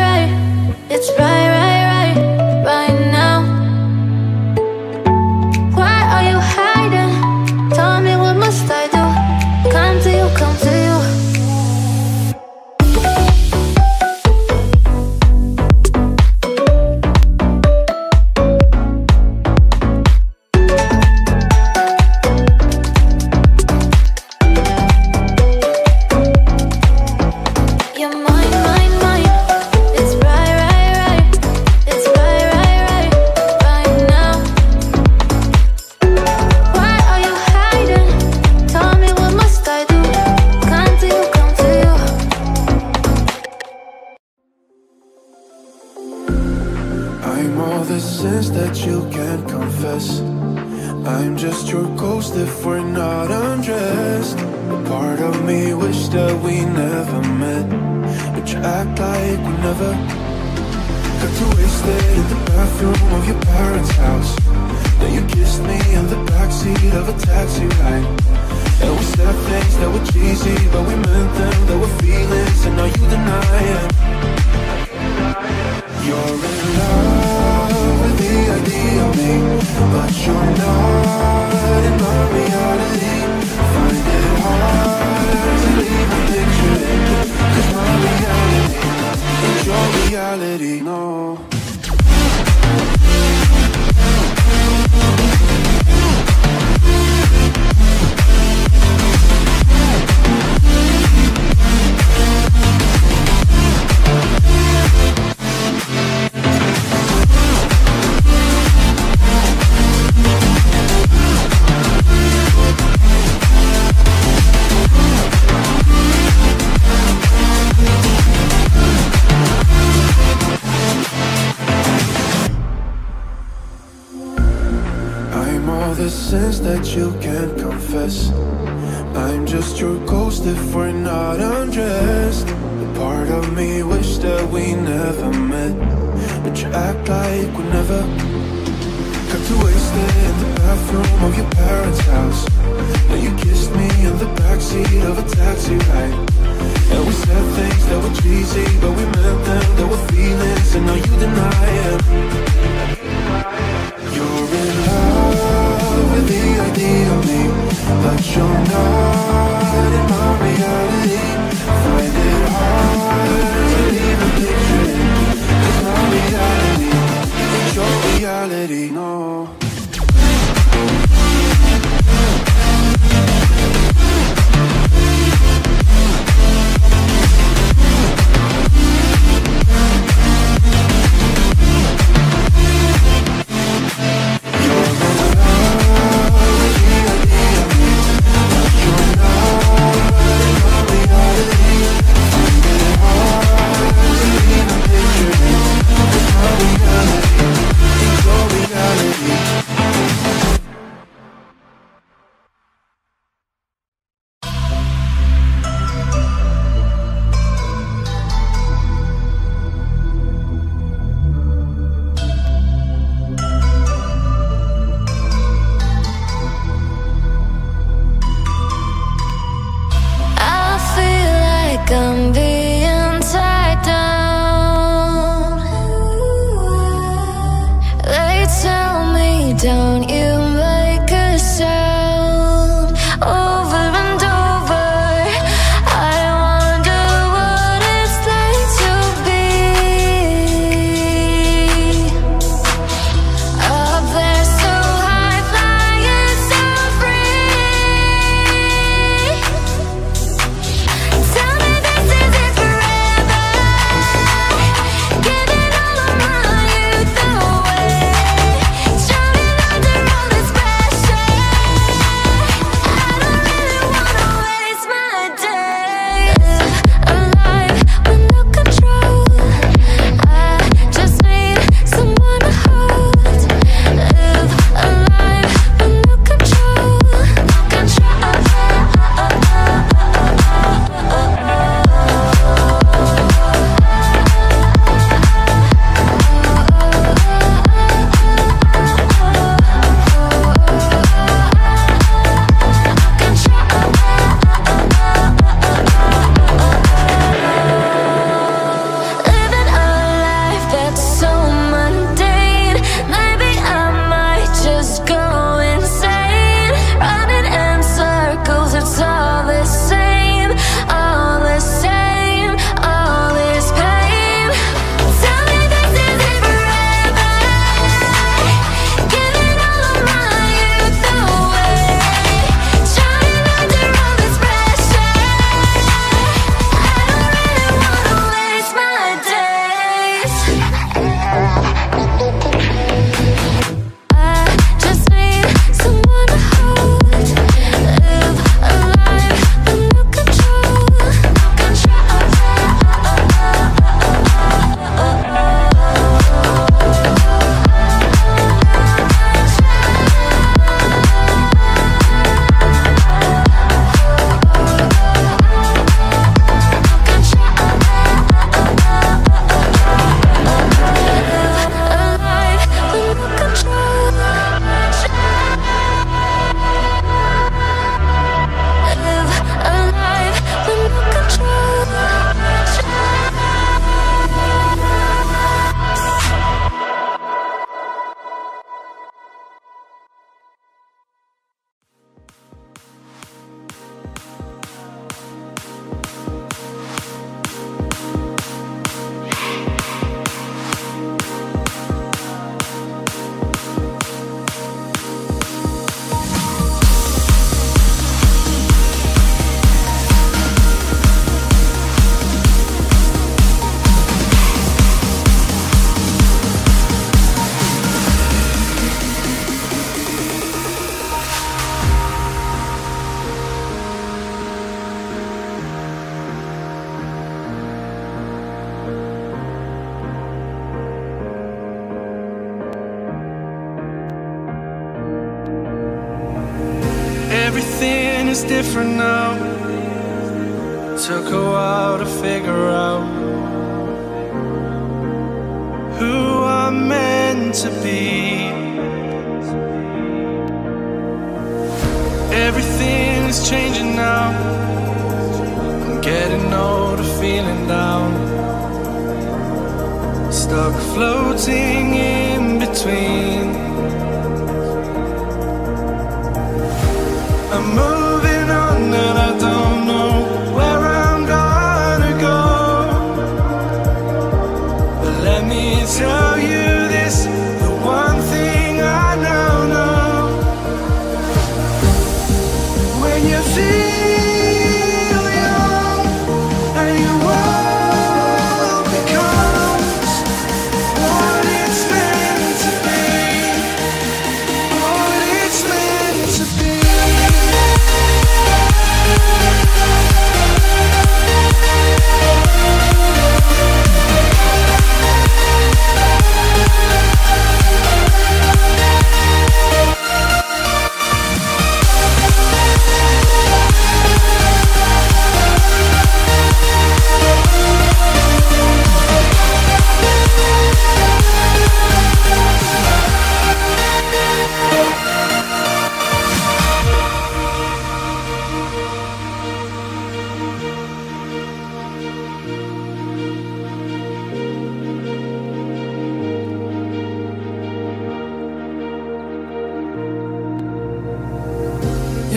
right. It's right, right, right. sins that you can't confess. I'm just your ghost if we're not undressed. A part of me wish that we never met, but you act like we never. Got too wasted in the bathroom of your parents' house. Then you kissed me in the backseat of a taxi ride. And we said things that were cheesy, but we meant them. There were feelings, and now you deny it. You're in love with the idea of me, but you're not in my reality. I find it hard to leave a picture in, 'cause my reality is your reality, no. The sins that you can't confess. I'm just your ghost if we're not undressed. A part of me wish that we never met, but you act like we never. Got too wasted in the bathroom of your parents' house. Then you kissed me in the backseat of a taxi ride. And we said things that were cheesy, but we meant them. There were feelings, and now you deny it. You're in love with the idea of me, but you're not in my reality. I find it hard to leave a picture in, 'cause my reality is your reality, no. is different now. Took a while to figure out who I'm meant to be. Everything is changing now. I'm getting older, feeling down, stuck floating in between. I'm moving on and I don't know where I'm gonna go. But let me tell you this, the one thing I now know. When you feel young and your world becomes what it's meant to be, what it's meant to be.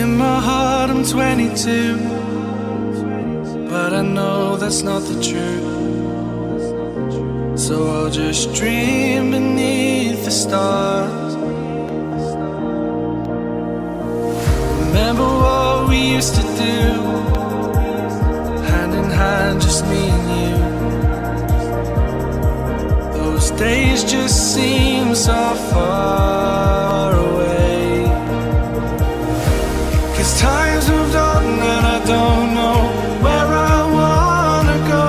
In my heart I'm twenty-two, but I know that's not the truth. So I'll just dream beneath the stars. Remember what we used to do, hand in hand, just me and you. Those days just seem so far away. Time's moved on and I don't know where I wanna go.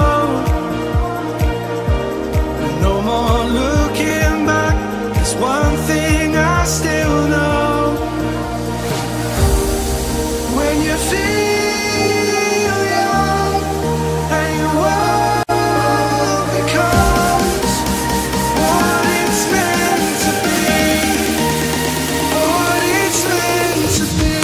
But no more looking back, there's one thing I still know. When you feel young and your world becomes what it's meant to be, what it's meant to be.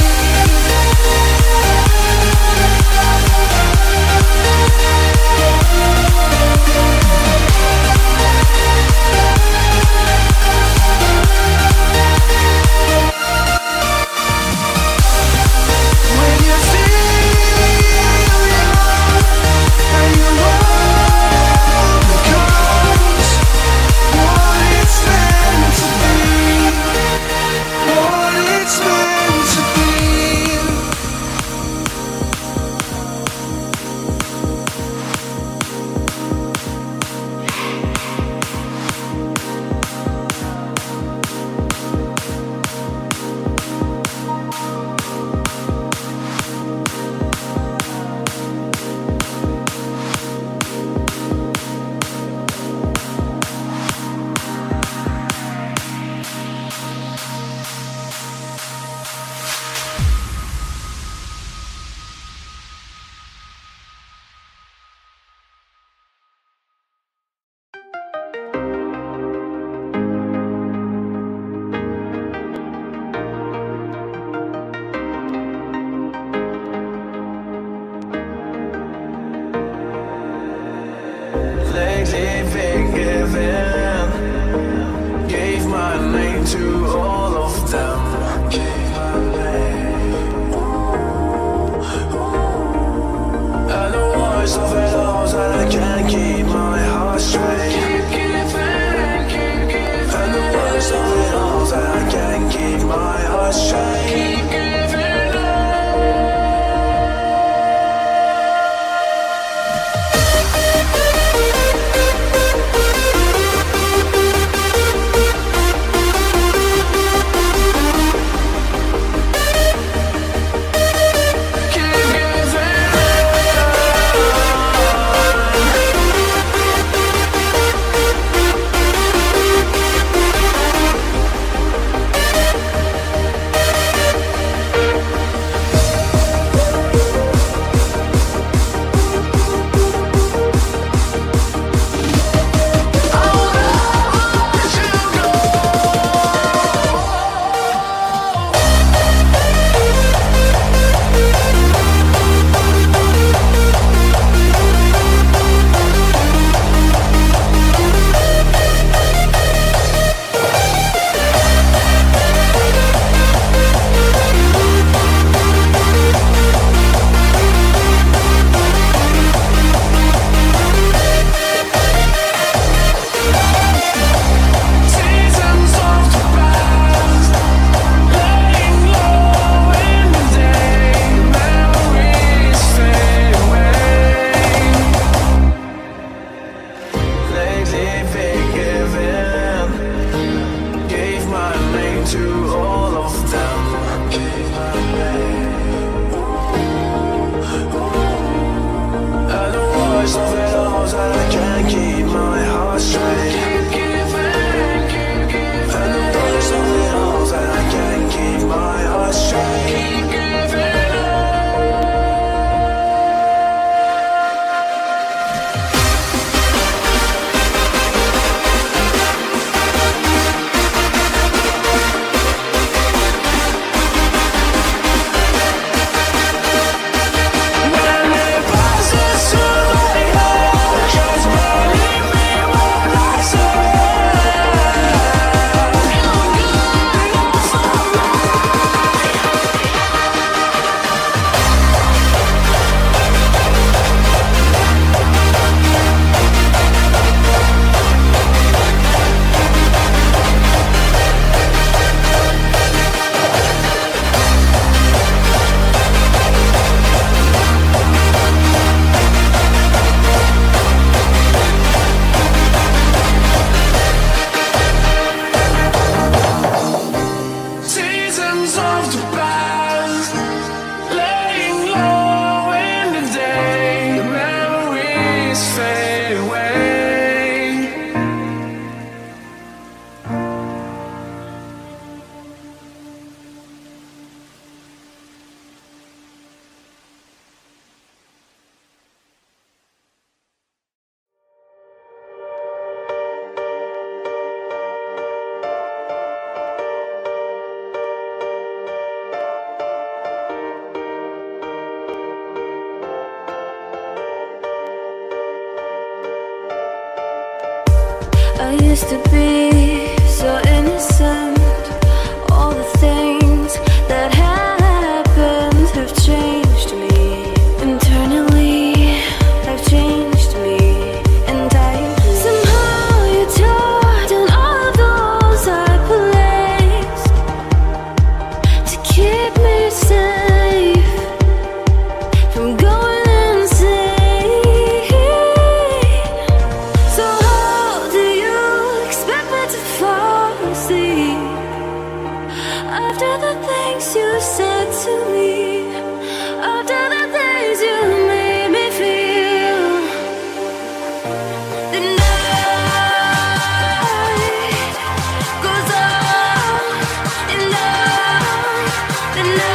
Been given, gave my name to all of them. Gave my name. And the voice of it all that I can't keep my heart straight. Keep giving, keep giving. And the voice of it all that I can't keep my heart straight. Keep giving. We'll be right back. always fade away. I used to be so innocent. All the things that happened have changed me. Internally, have changed me. And I agree. Somehow you tore down all of those I placed to keep me safe from going. After the things you said to me, after the things you after the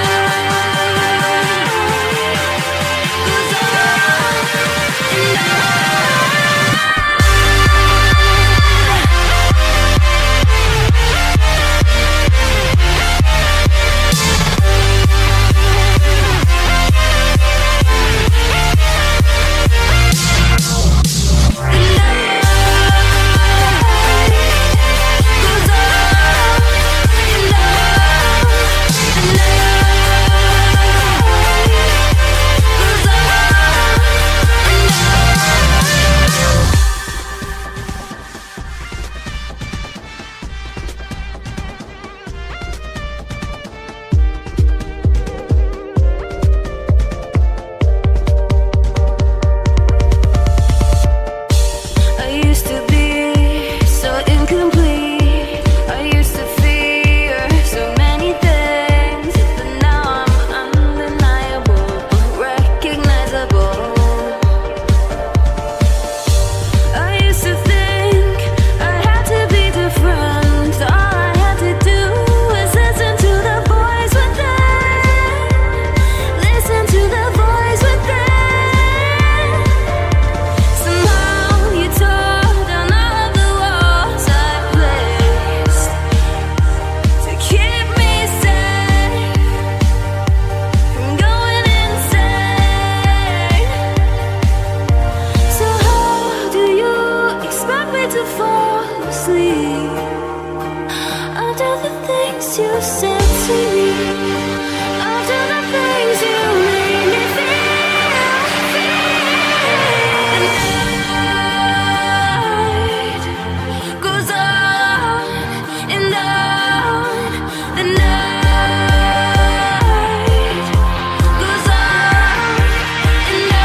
things you said to me, after the things you made me feel, feel. And night goes on and on. The night goes on and on.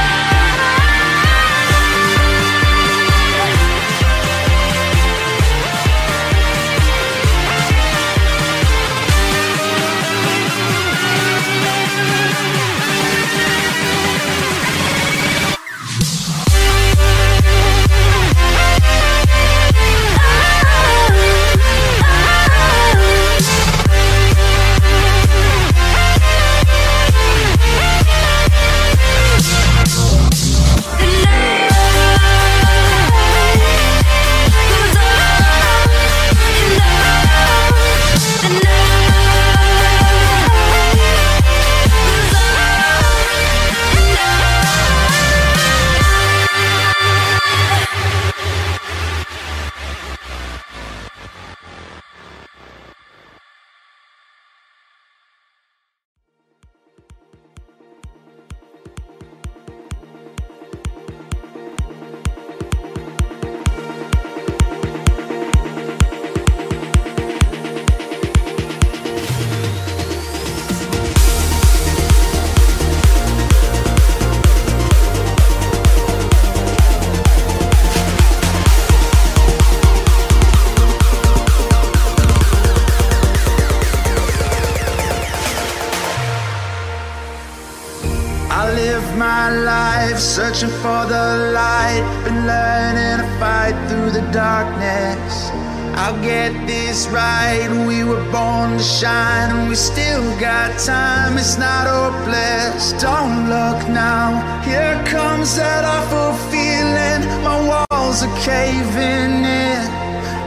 searching for the light, been learning to fight through the darkness. I'll get this right, we were born to shine, and we still got time, it's not hopeless. Don't look now, here comes that awful feeling, my walls are caving in.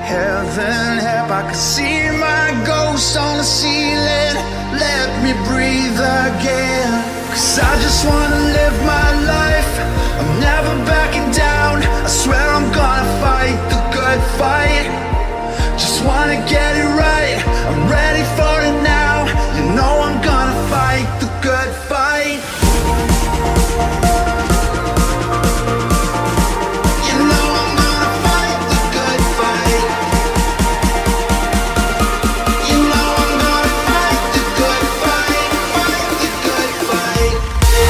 Heaven help, I can see my ghost on the ceiling, let me breathe again. Cause I just wanna live my life, I'm never backing down, I swear I'm gonna fight the good fight. Just wanna get it right, I'm ready for it now. You know I'm gonna fight the good fight. You know I'm gonna fight the good fight. You know I'm gonna fight the good fight. Fight the good fight.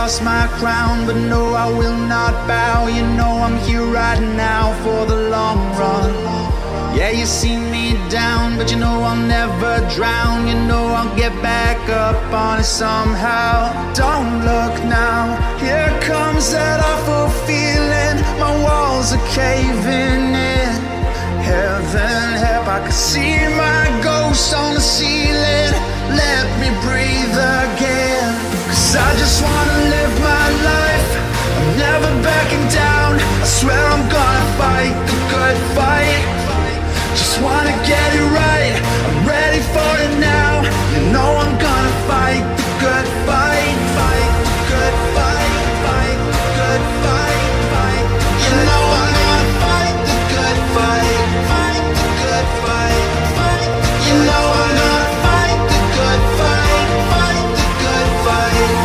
Lost my crown, but no, I will not bow. You know I'm here right now for the long run. Yeah, you see me down, but you know I'll never drown. You know I'll get back up on it somehow. Don't look now, here comes that awful feeling, my walls are caving in. Heaven help, I can see my ghost on the ceiling, let me breathe again. Cause I just wanna live my life, I'm never backing down, I swear I'm gonna fight the good fight. Just wanna get it right, I'm ready for it now. You know I'm gonna fight the good fight. Fight the good fight, fight the good fight, fight the good fight. You know I'm gonna fight the good fight, fight the good fight, fight the good fight. You know I'm gonna fight the good fight, fight the good fight.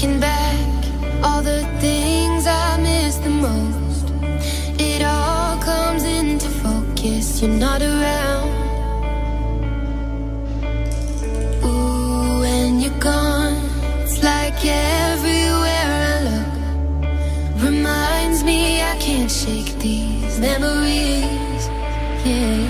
Looking back, all the things I miss the most, it all comes into focus. You're not around. Ooh, when you're gone, it's like everywhere I look reminds me I can't shake these memories. Yeah.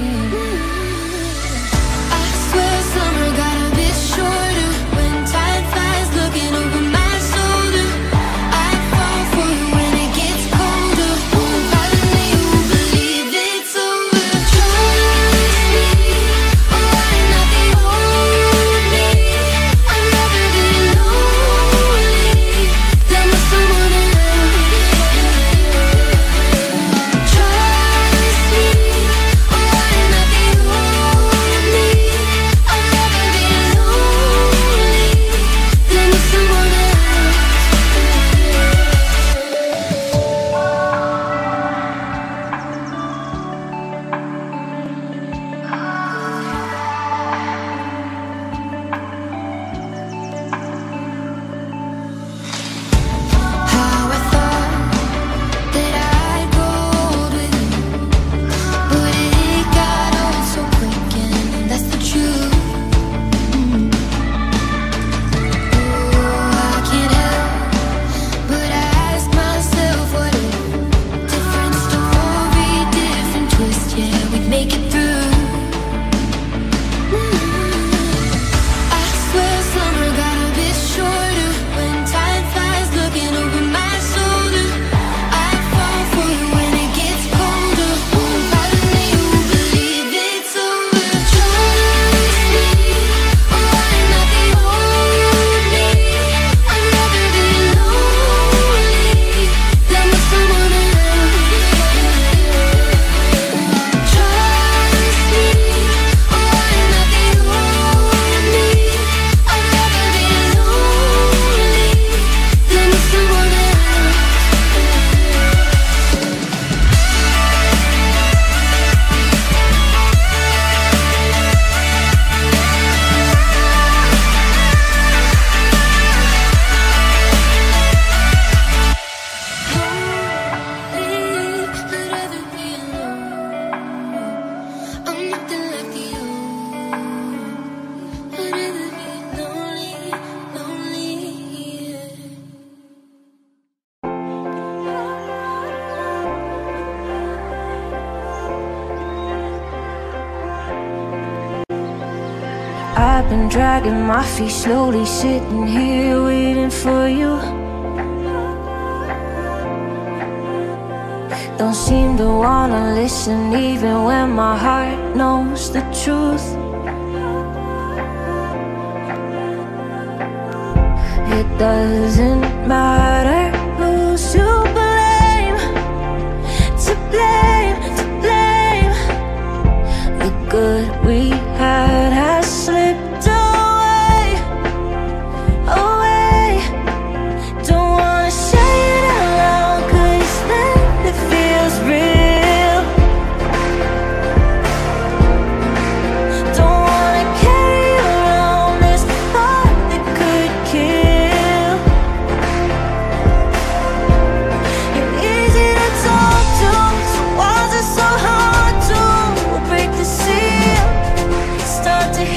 I've been dragging my feet, slowly sitting here waiting for you. Don't seem to wanna listen even when my heart knows the truth. It doesn't matter who's to blame, to blame, to blame. The good we had has slipped. To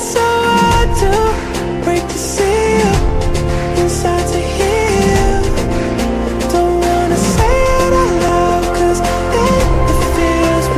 is so hard to break the seal inside to heal. Don't wanna say it out loud, cause it, it feels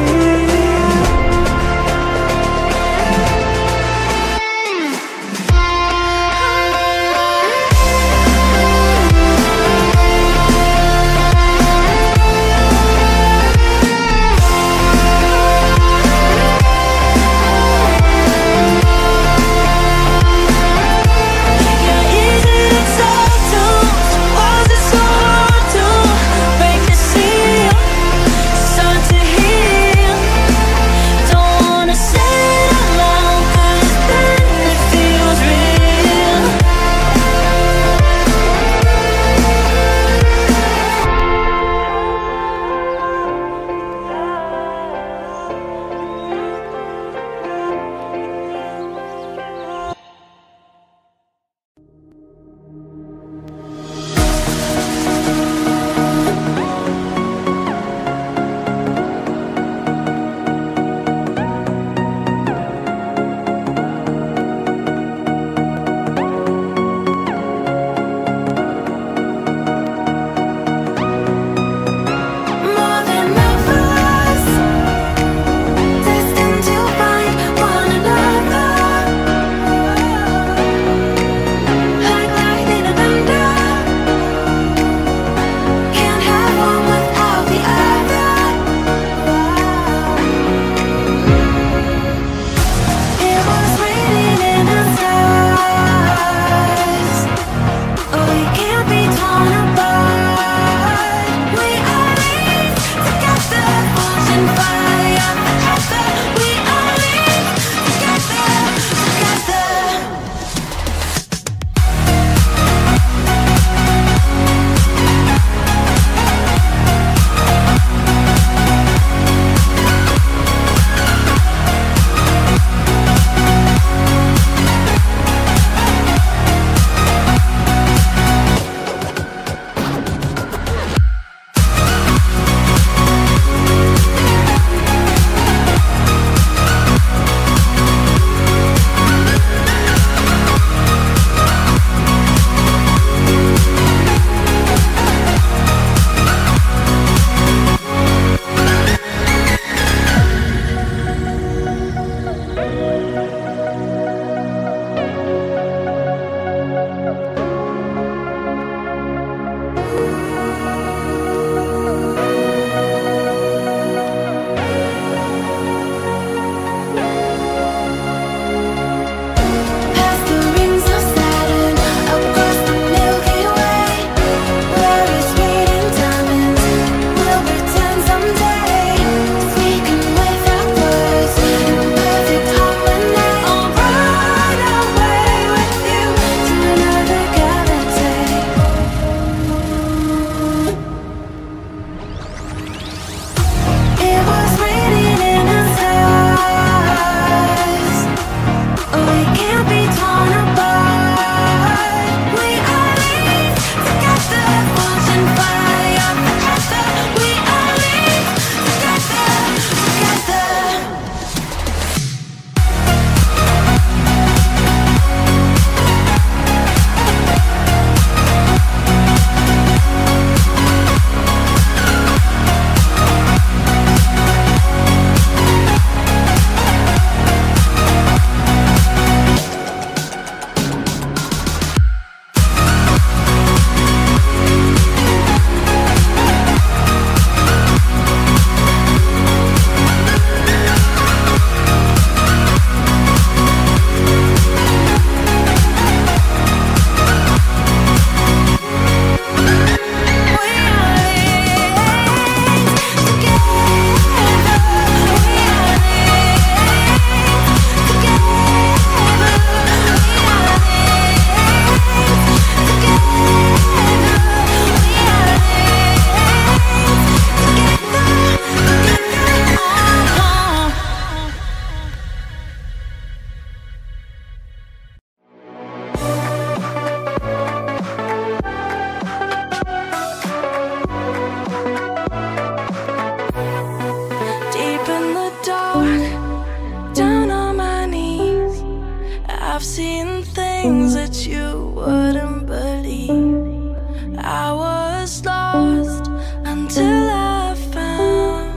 I've seen things that you wouldn't believe. I was lost until I found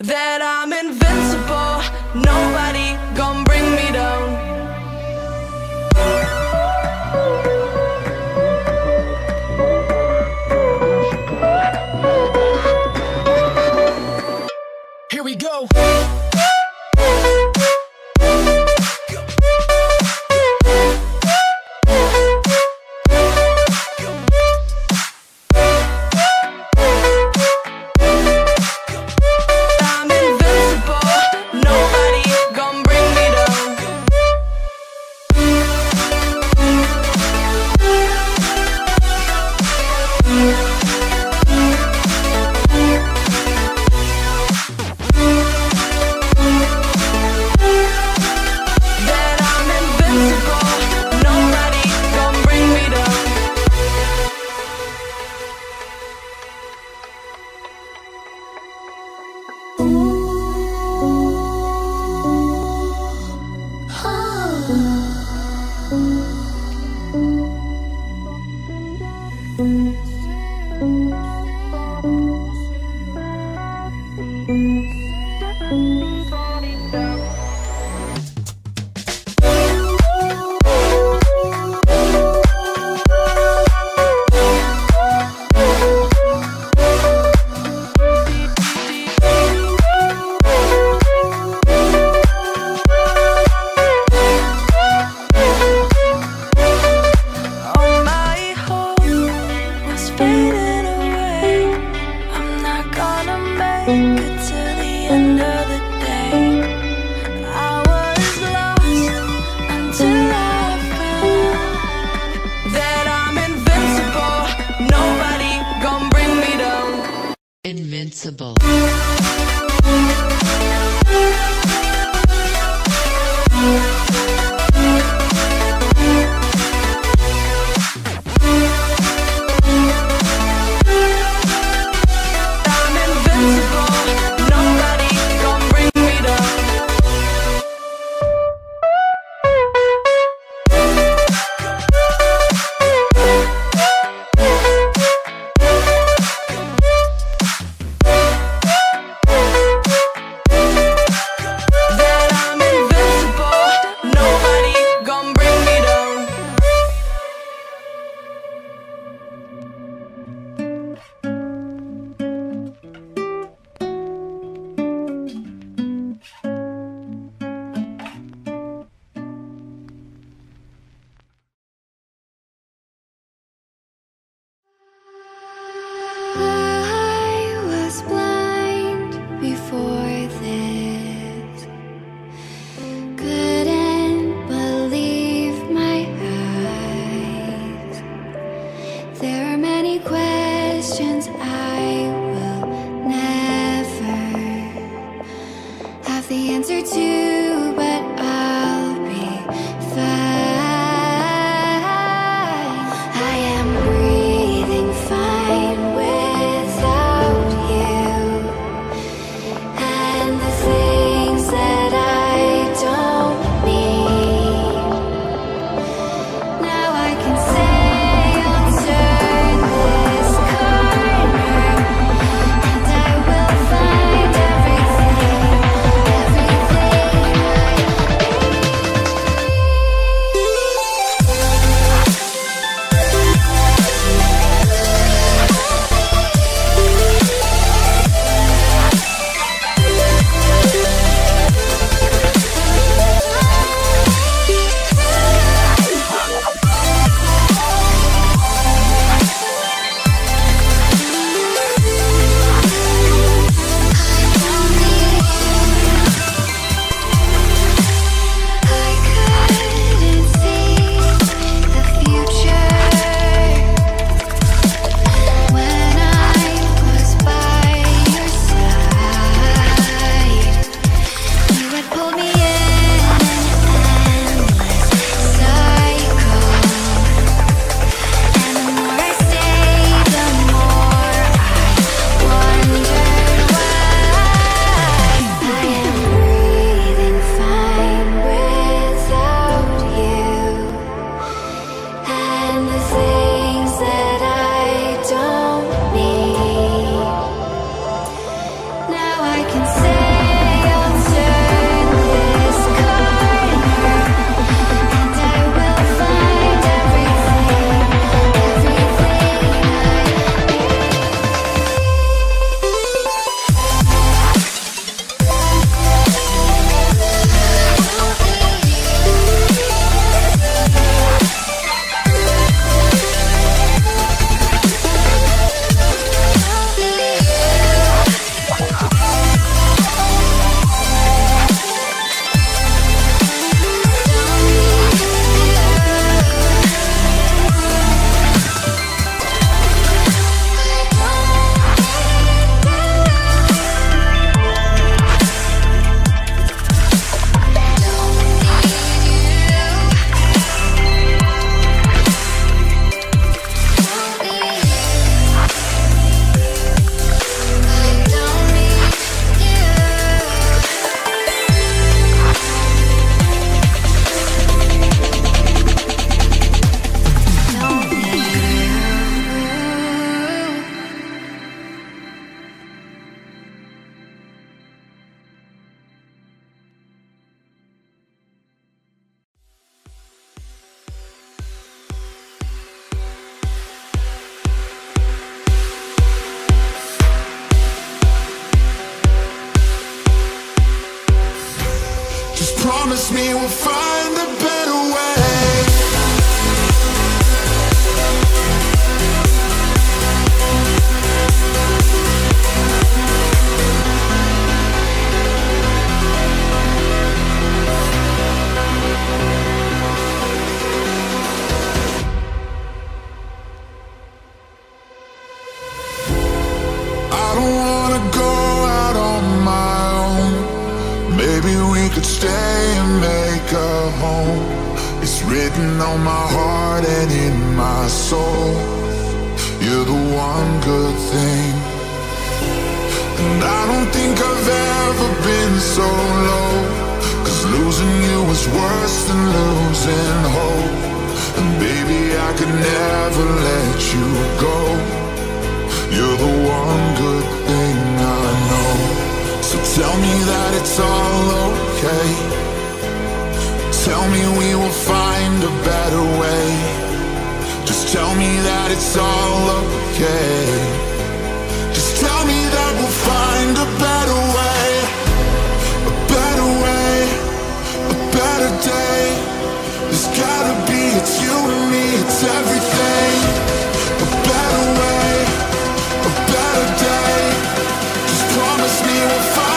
that I'm invincible. Nobody gonna bring me down. Here we go. Invincible. Promise me we'll find a better way. Stay and make a home. It's written on my heart and in my soul. You're the one good thing. And I don't think I've ever been so low, 'cause losing you was worse than losing hope. And baby, I could never let you go. You're the one good thing I know. So tell me that it's all over. Okay. Tell me we will find a better way. Just tell me that it's all okay. Just tell me that we'll find a better way. A better way, a better day. There's gotta be, it's you and me, it's everything. A better way, a better day. Just promise me we'll find.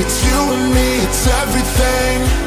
It's you and me, it's everything.